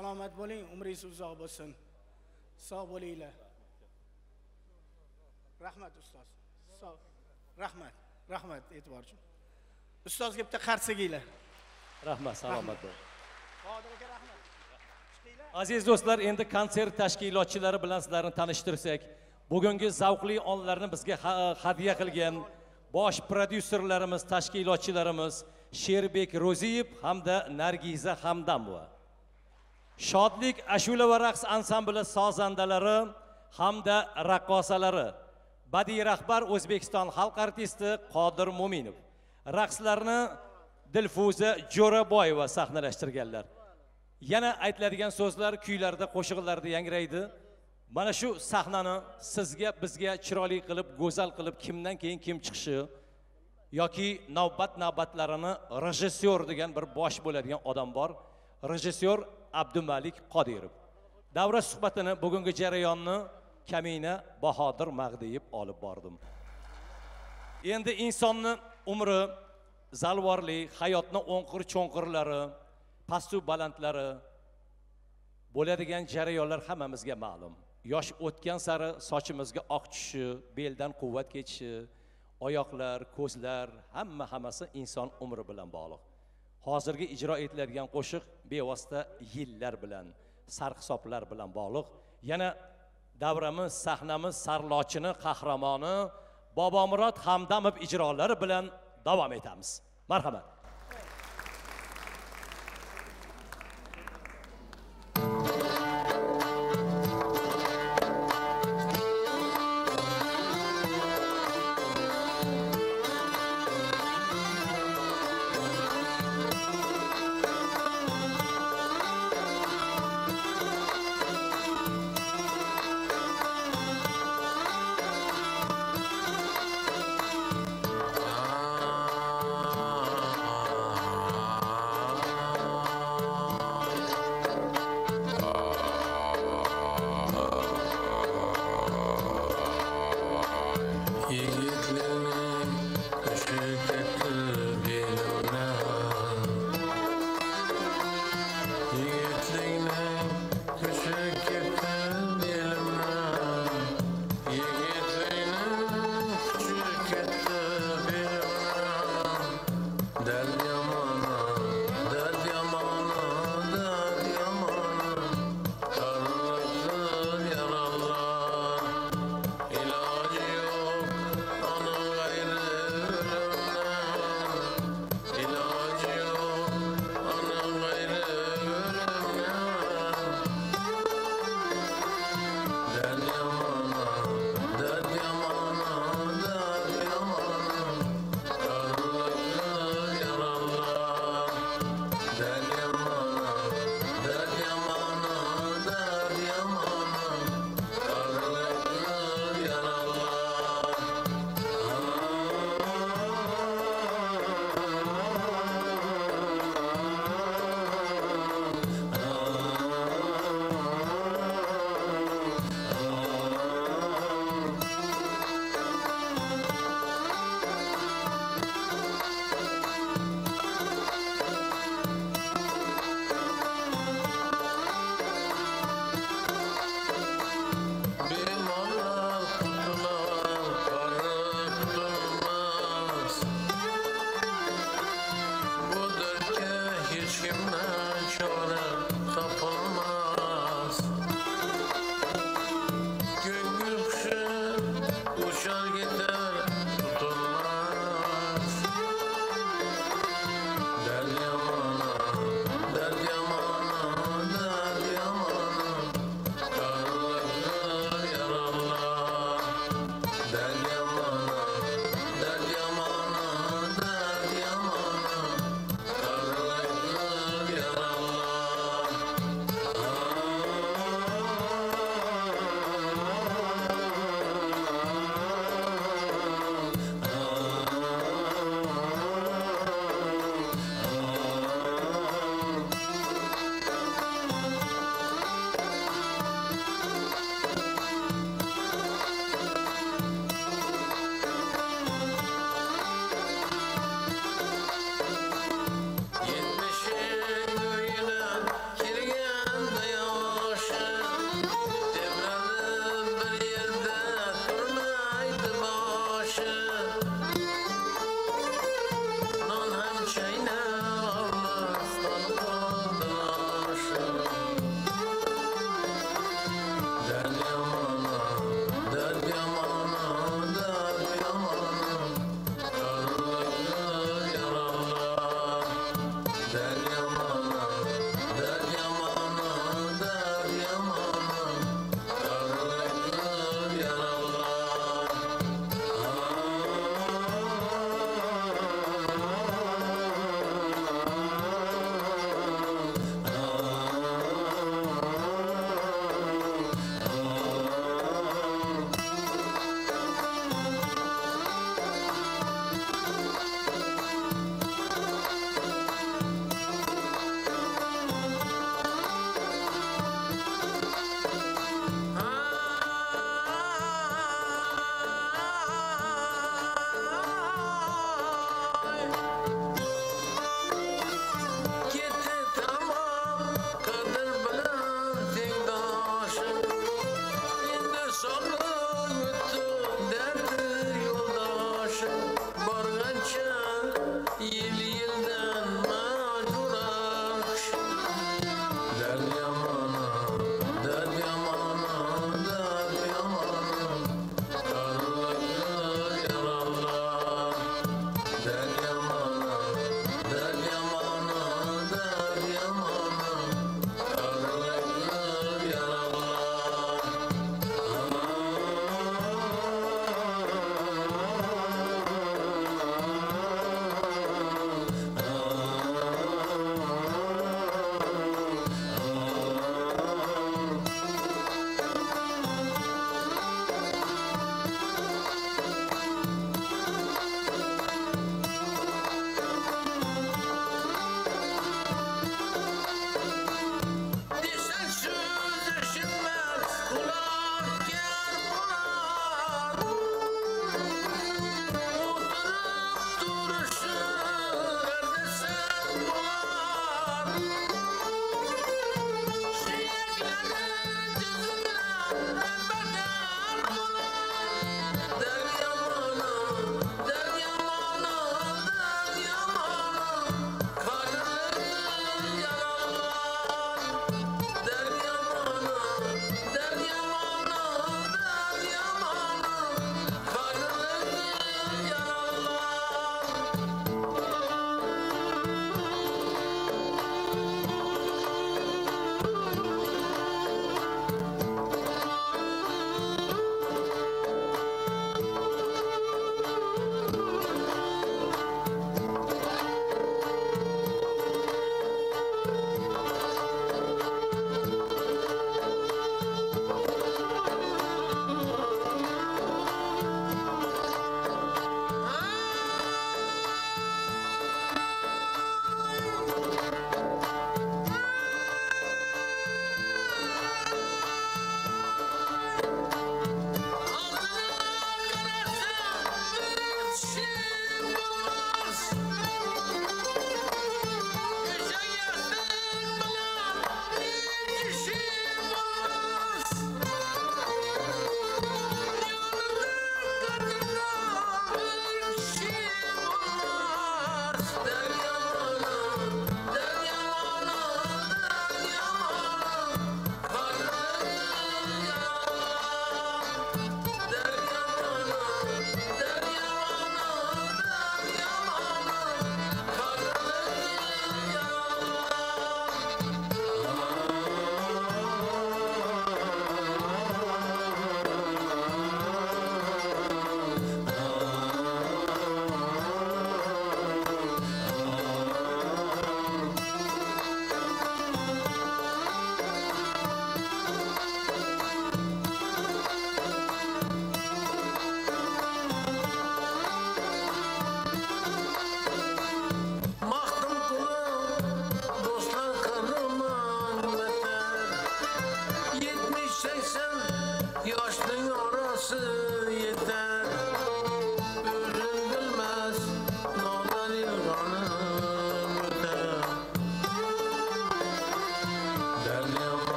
Salomat bo'ling, umringiz uzoq bo'lsin. Sog' bo'linglar. Rahmat ustoz. Sog' rahmat, rahmat e'tibor uchun. Ustozga bitta qarsaginglar. Rahmat, salomat bo'ling. Qodirga rahmat. Aziz do'stlar, endi konsert tashkilotchilari bilan sizlarni tanishtirsak, bugungi zavqli onlarni bizga hadiya qilgan bosh prodyuserlarimiz, tashkilotchilarimiz Sherbek Ro'ziyev hamda Nargiza Hamdamova. Şadlik ashula va raqs ansambli sozandalari hamda raqqosalari, badiiy rahbar O'zbekiston xalq artisti Qodir Mo'minov, raqslarni Dilfuza Jo'raboyeva sahnalashtirganlar. Yana aytiladigan so'zlar kuylarda, qo'shiqlarda yangraydi. Mana shu sahnani sizga, bizga chiroyli qilib, go'zal qilib kimdan keyin kim chiqishi yoki navbat-navbatlarini rejissyor degan bir bosh bo'ladigan odam bor. Rejissyor Abdumalik Qodirov. Davra suhbatini, bugungi jarayonni kamina Bahodir Mag'diyib olib bordim. Endi insonni umri zalvorli, hayotni o'nqir-cho'nqirlari, pastu balandlari bo'ladigan jarayonlar hammamizga ma'lum. Yosh o'tgan sari sochimizga oq tushishi, beldan quvvat ketishi, oyoqlar, ko'zlar, hamma hammasi inson umri bilan bog'liq. Hozirgi ijro etiladigan qo'shiq bevosita yillar bilan, sarhisoblar bilan bog'liq. Yana davramiz, sahnamiz, sarlochini, qahramoni Bobomurod Hamdamov ijrolari bilan davom etamiz. Marhamat.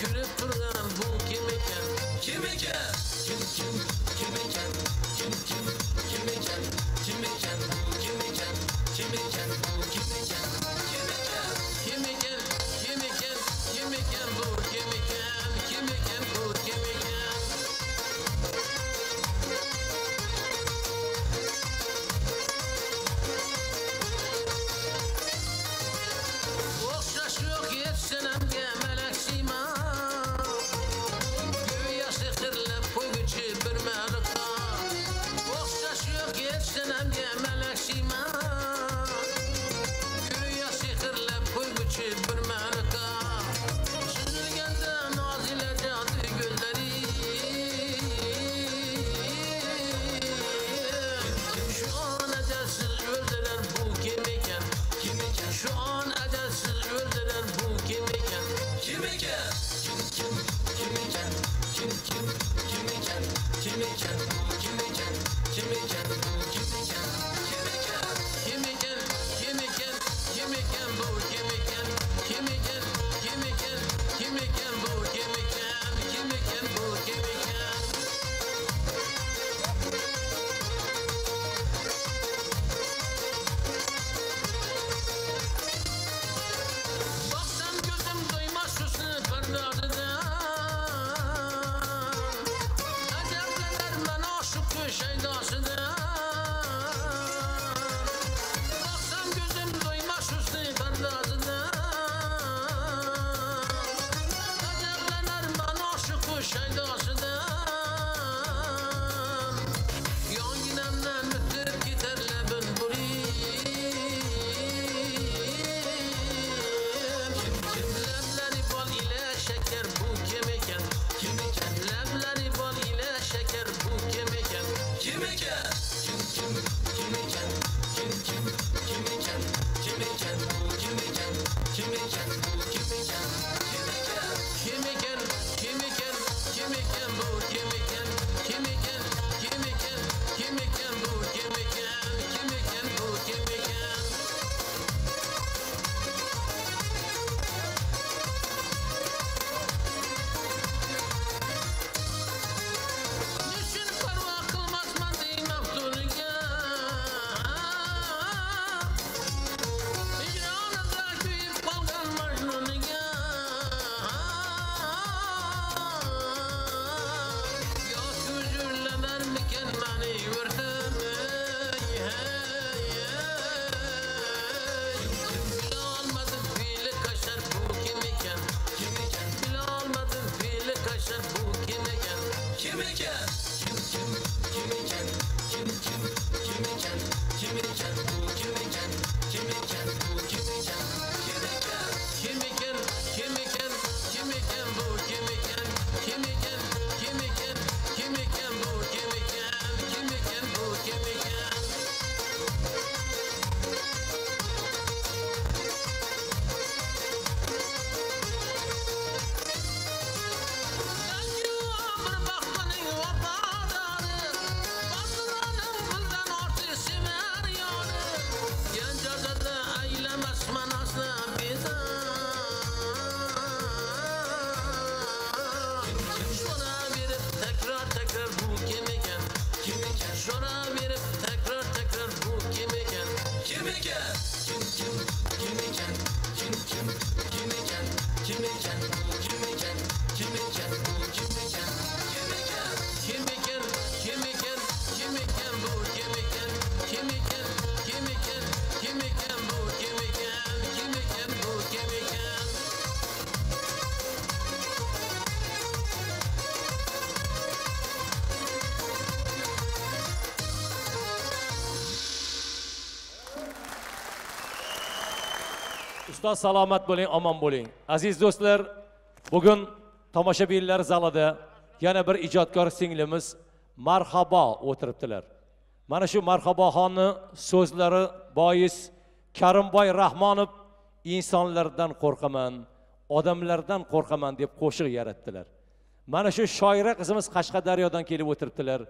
kelib turgan bu kim ekan bu kim ekan kim kim kim ekan kim kim kim ekan kim ekan bu kim ekan kim ekan bu kim ekan kim ekan uzoqdan bir pari gelir bu kim ekan kim kim hamma yuziga Kim ekan bu kim ekan kim ekan bu kim ekan Ustoz salomat bo'ling, omon bo'ling. Aziz do'stlar, bugün tomoshabinlar zalida yana bir ijodkor singlimiz Marhabo o'tiribdilar. Mana shu Marhaboxonni so'zlari bois Karimboy Rahmonov insonlardan qo'rqaman, odamlardan qo'rqaman deb qo'shiq yaratdilar. Mana shu shoira qizimiz Qashqadaryodan kelib o'tiribdilar.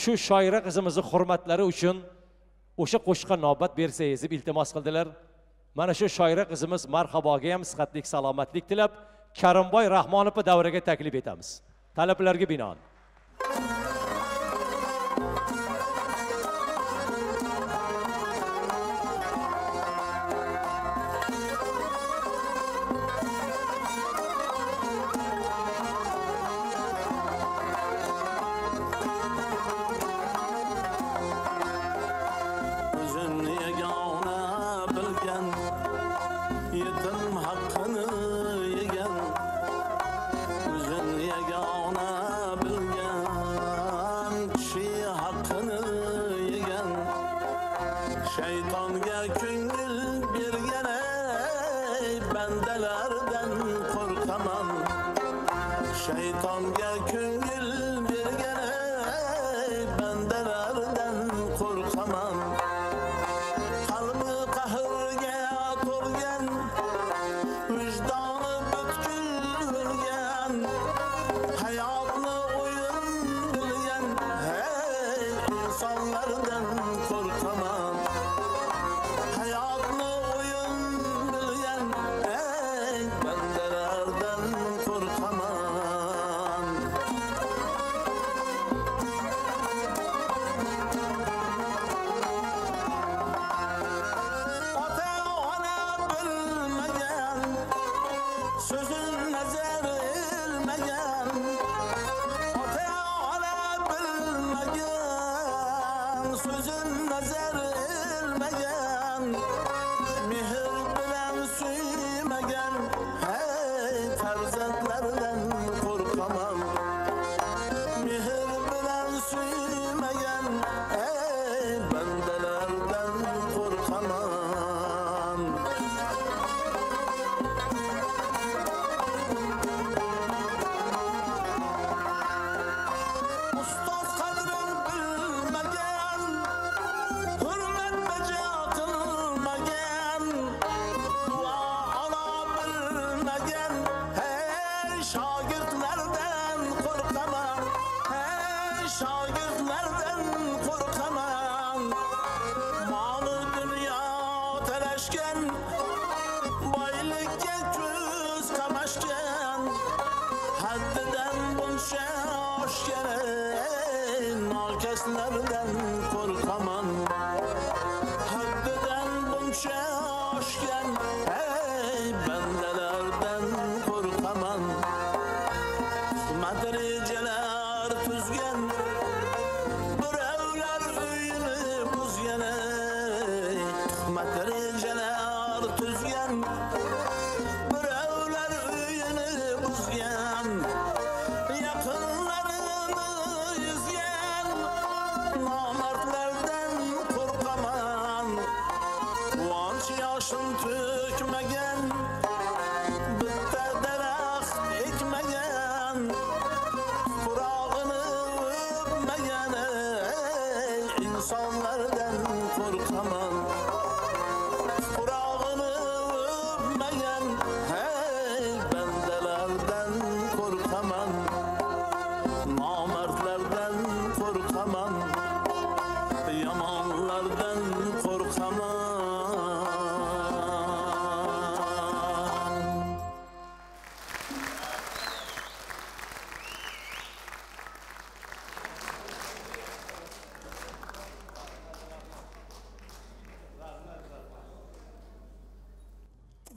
Shu shoira qizimizni hurmatlari uchun o'sha qo'shiqqa navbat bersangiz deb iltimos qildilar. Mana shu shoira qizimiz Marhaboga ham sihatlik, salomatlik tilab Karimboy Rahmonovni davraga taklif etamiz. Talablarga binoan.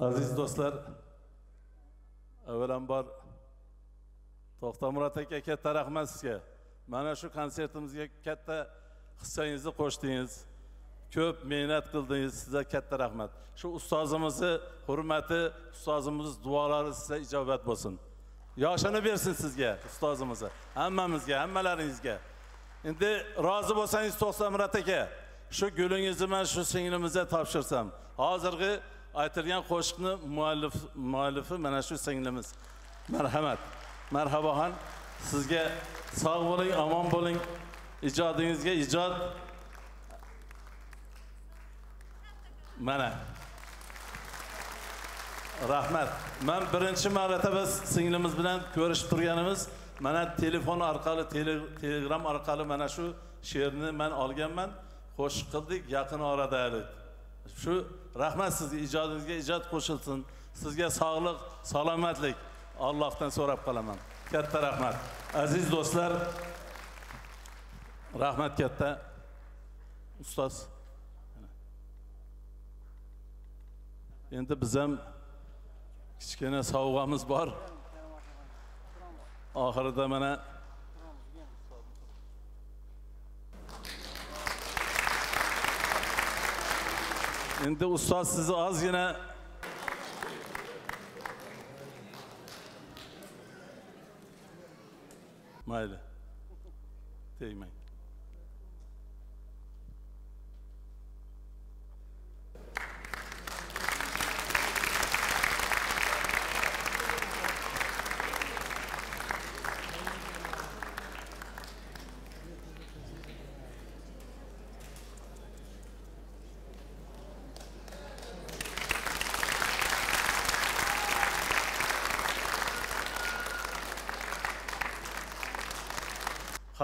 Aziz dostlar, avvalambor Tokta Murat aka katta rahmat sizga. Mana shu konsertimizga katta hissangizni qo'shdingiz, ko'p mehnat qildingiz, sizga katta rahmat. Shu ustozimizni hurmati, ustozimiz duolari sizga ijobat bo'lsin. Yoshini bersin sizga, ustozimizni, hammamizga, hammalaringizga. Endi rozi bo'lsangiz Tokta Murat aka, shu gulingizni men shu singlimizga topshirsam, hozirgi aytilgan qo'shiqni muallif muallifi mana shu singlimiz. Marhamat. Marhabaxon, sizga sog' bo'ling, omon bo'ling. Ijodingizga ijod. Mana. Rahmat. Men birinchi marotaba singlimiz bilan ko'rishib turganimiz, mana telefon orqali, Telegram orqali mana shu she'rni men olganman. Qo'shiq qildik yaqin orada. Shu rahmat sizga, ijodingizga ijod qo'shilsin. Sizga sog'lik, salomatlik Allohdan so'rab qolaman. Katta rahmat. Aziz do'stlar, rahmat katta. Ustoz. Endi biz ham kichkina sovg'amiz bor. Oxirida mana endi ustoz sizni ozgina mayli tegmang.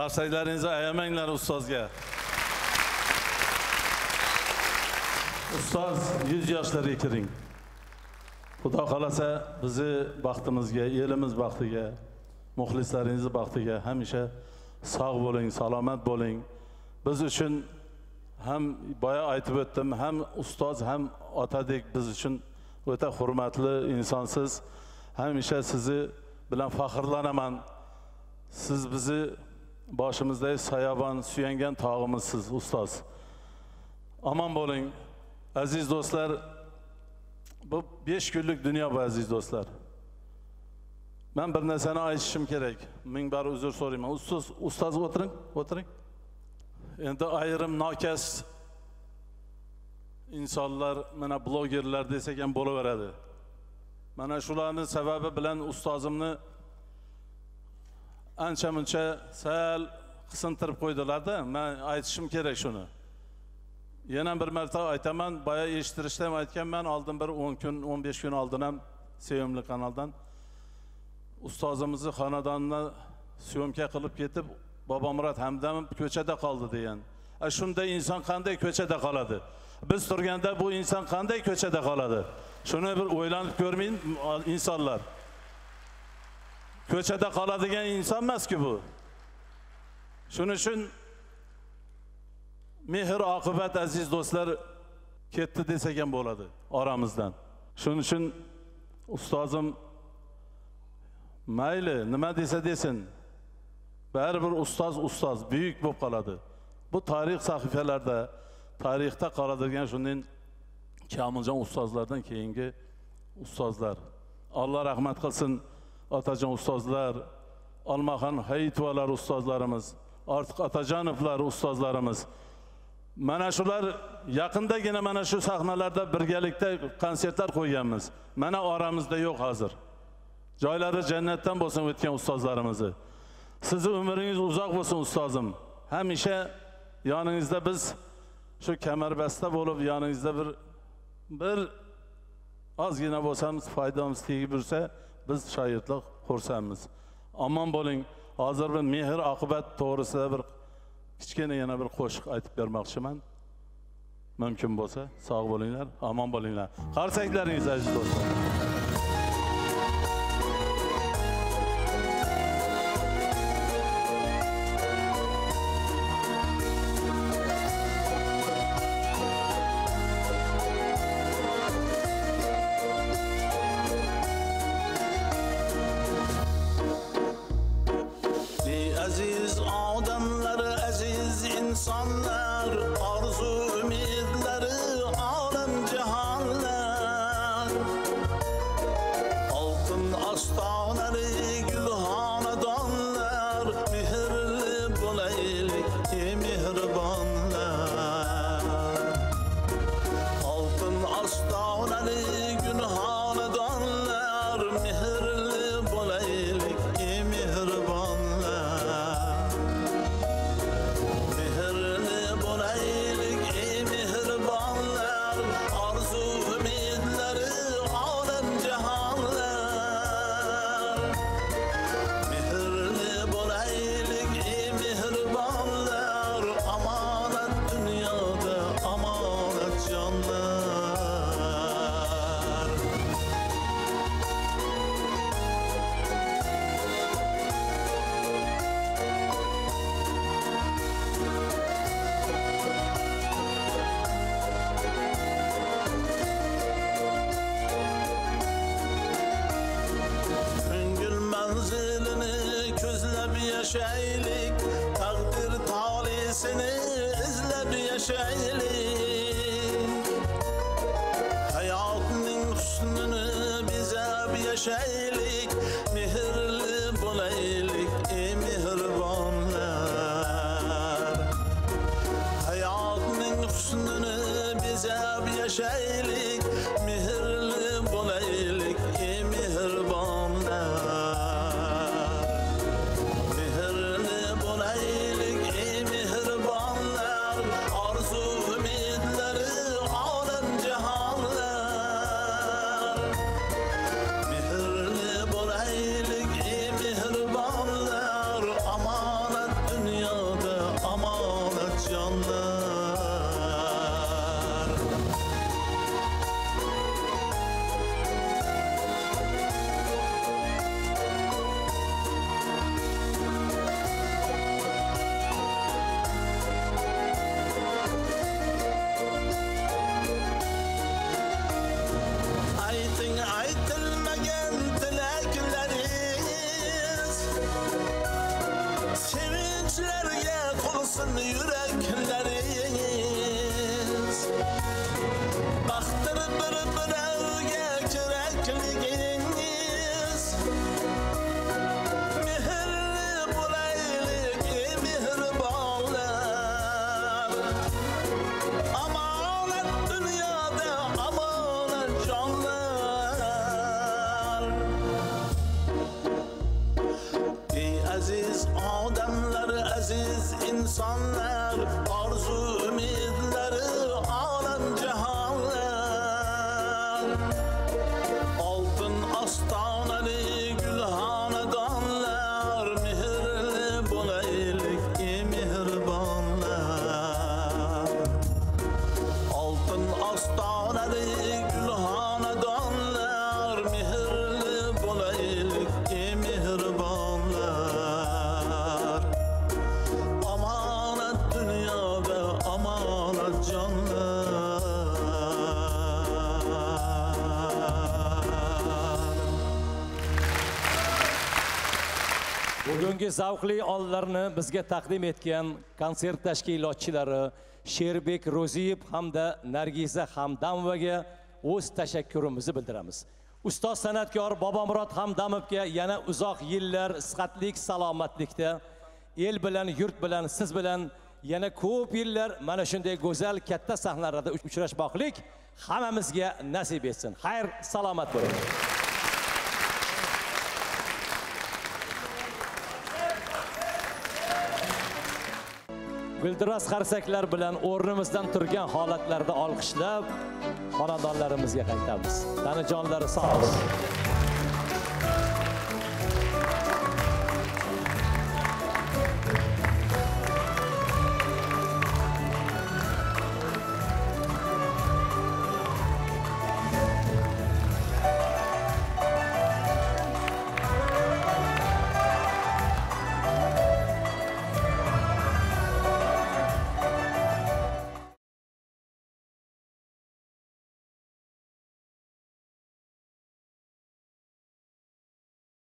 Qarsaylaringizni ayamanglar ustozga. Ustoz yuz yoshlarga kiring. Xudo xolasa bizni baxtimizga, elimiz baxtiga, muxlislaringizni baxtiga hamisha sog' bo'ling, salomat bo'ling. Biz uchun ham boya aytib o'tdim, ham ustoz ham otadek biz uchun o'ta hurmatli insonsiz. Hamisha sizni bilan faxrlanaman. Siz bizni boshimizda soyabon suyangan tog'imizsiz ustoz. Aman bo'ling aziz do'stlar. Bu besh kunlik dunyo bu aziz do'stlar. Men bir narsani aytishim kerak. Ming bari uzr so'rayman. Ustoz, ustoz o'tiring, o'tiring. Endi ayrim nokas insonlar, mana blogerlar desak ham bo'laveradi. Mana shularning sababi bilan ustozimni ancha muncha sal qisintirib qo'ydilar-da, men aytishim kerak shuni. Yana bir marta aytaman, boya eshittirishda ham aytganman, oldin bir o'n kun, o'n besh kun oldin ham sevimli kanaldan ustozimizni xonadonini syomka qilib ketib, Bobomurod Hamdamov ko'chada qoldi degan. A shunday inson qanday ko'chada qoladi? Biz turganda bu inson qanday ko'chada qoladi? Shuni bir o'ylanib ko'rmang insonlar. Ko'chada qoladigan inson emas-ku bu. Shuning uchun mehr oqibat aziz do'stlar ketdi desak ham bo'ladi oramizdan. Shuning uchun ustozim mayli nima desa desin, baribir ustoz ustoz buyuk bo'lib qoladi. Bu tarix sahifalarida, tarixda qoladigan shunday Komiljon ustozlardan keyingi ustozlar. Alloh rahmat qilsin. Otajon ustozlar, Olmaxon Xayitovalar ustozlarimiz, Ortiq Otajonovlar ustozlarimiz. Mana shular yaqindagina mana shu sahnalarda birgalikda konsertlar qo'yganmiz. Mana oramizda yo'q hozir. Joylari jannatdan bo'lsin o'tgan ustozlarimizni. Sizning umringiz uzoq bo'lsin ustozim. Hamisha yoningizda biz shu kamarbasta bo'lib, yoningizda bir bir ozgina bo'lsamiz foydamiz tegib yursa, biz shoirlik xursandmiz. Omon bo'ling. Hozir bir mehr oqibat to'g'risida bir kichkina yana bir qo'shiq aytib bermoqchiman. Mumkin bo'lsa, sog' bo'linglar, omon bo'linglar. Qarsaklaringiz aziz do'stlar. Altyazı yaşayalım. Hayatının hüsnünü bize bir yaşayalım. Mihirli bulaylık ey mihribanlar. Hayatının hüsnünü bize bir yaşayalım. Mihirli bulaylık ey mihribanlar. Zavqli onlarni bizga taqdim etgan konsert tashkilotchilari Sherbek Ro'ziyev hamda Nargiza Hamdamovaga o'z tashakkurimizni bildiramiz. Ustoz san'atkor Bobomurod Hamdamovga yana uzoq yillar sihatlik, salomatlikda el bilan, yurt bilan, siz bilan yana ko'p yillar mana shunday go'zal katta sahnalarda uchrashmoqlik hammamizga nasib etsin. Xayr, salomat bo'ling. Bildiras qarsaklar bilan o'rnimizdan turgan holatlarda olqishlab xonadonlarimizga qaytamiz. Tanajonlari sog' bo'lsin.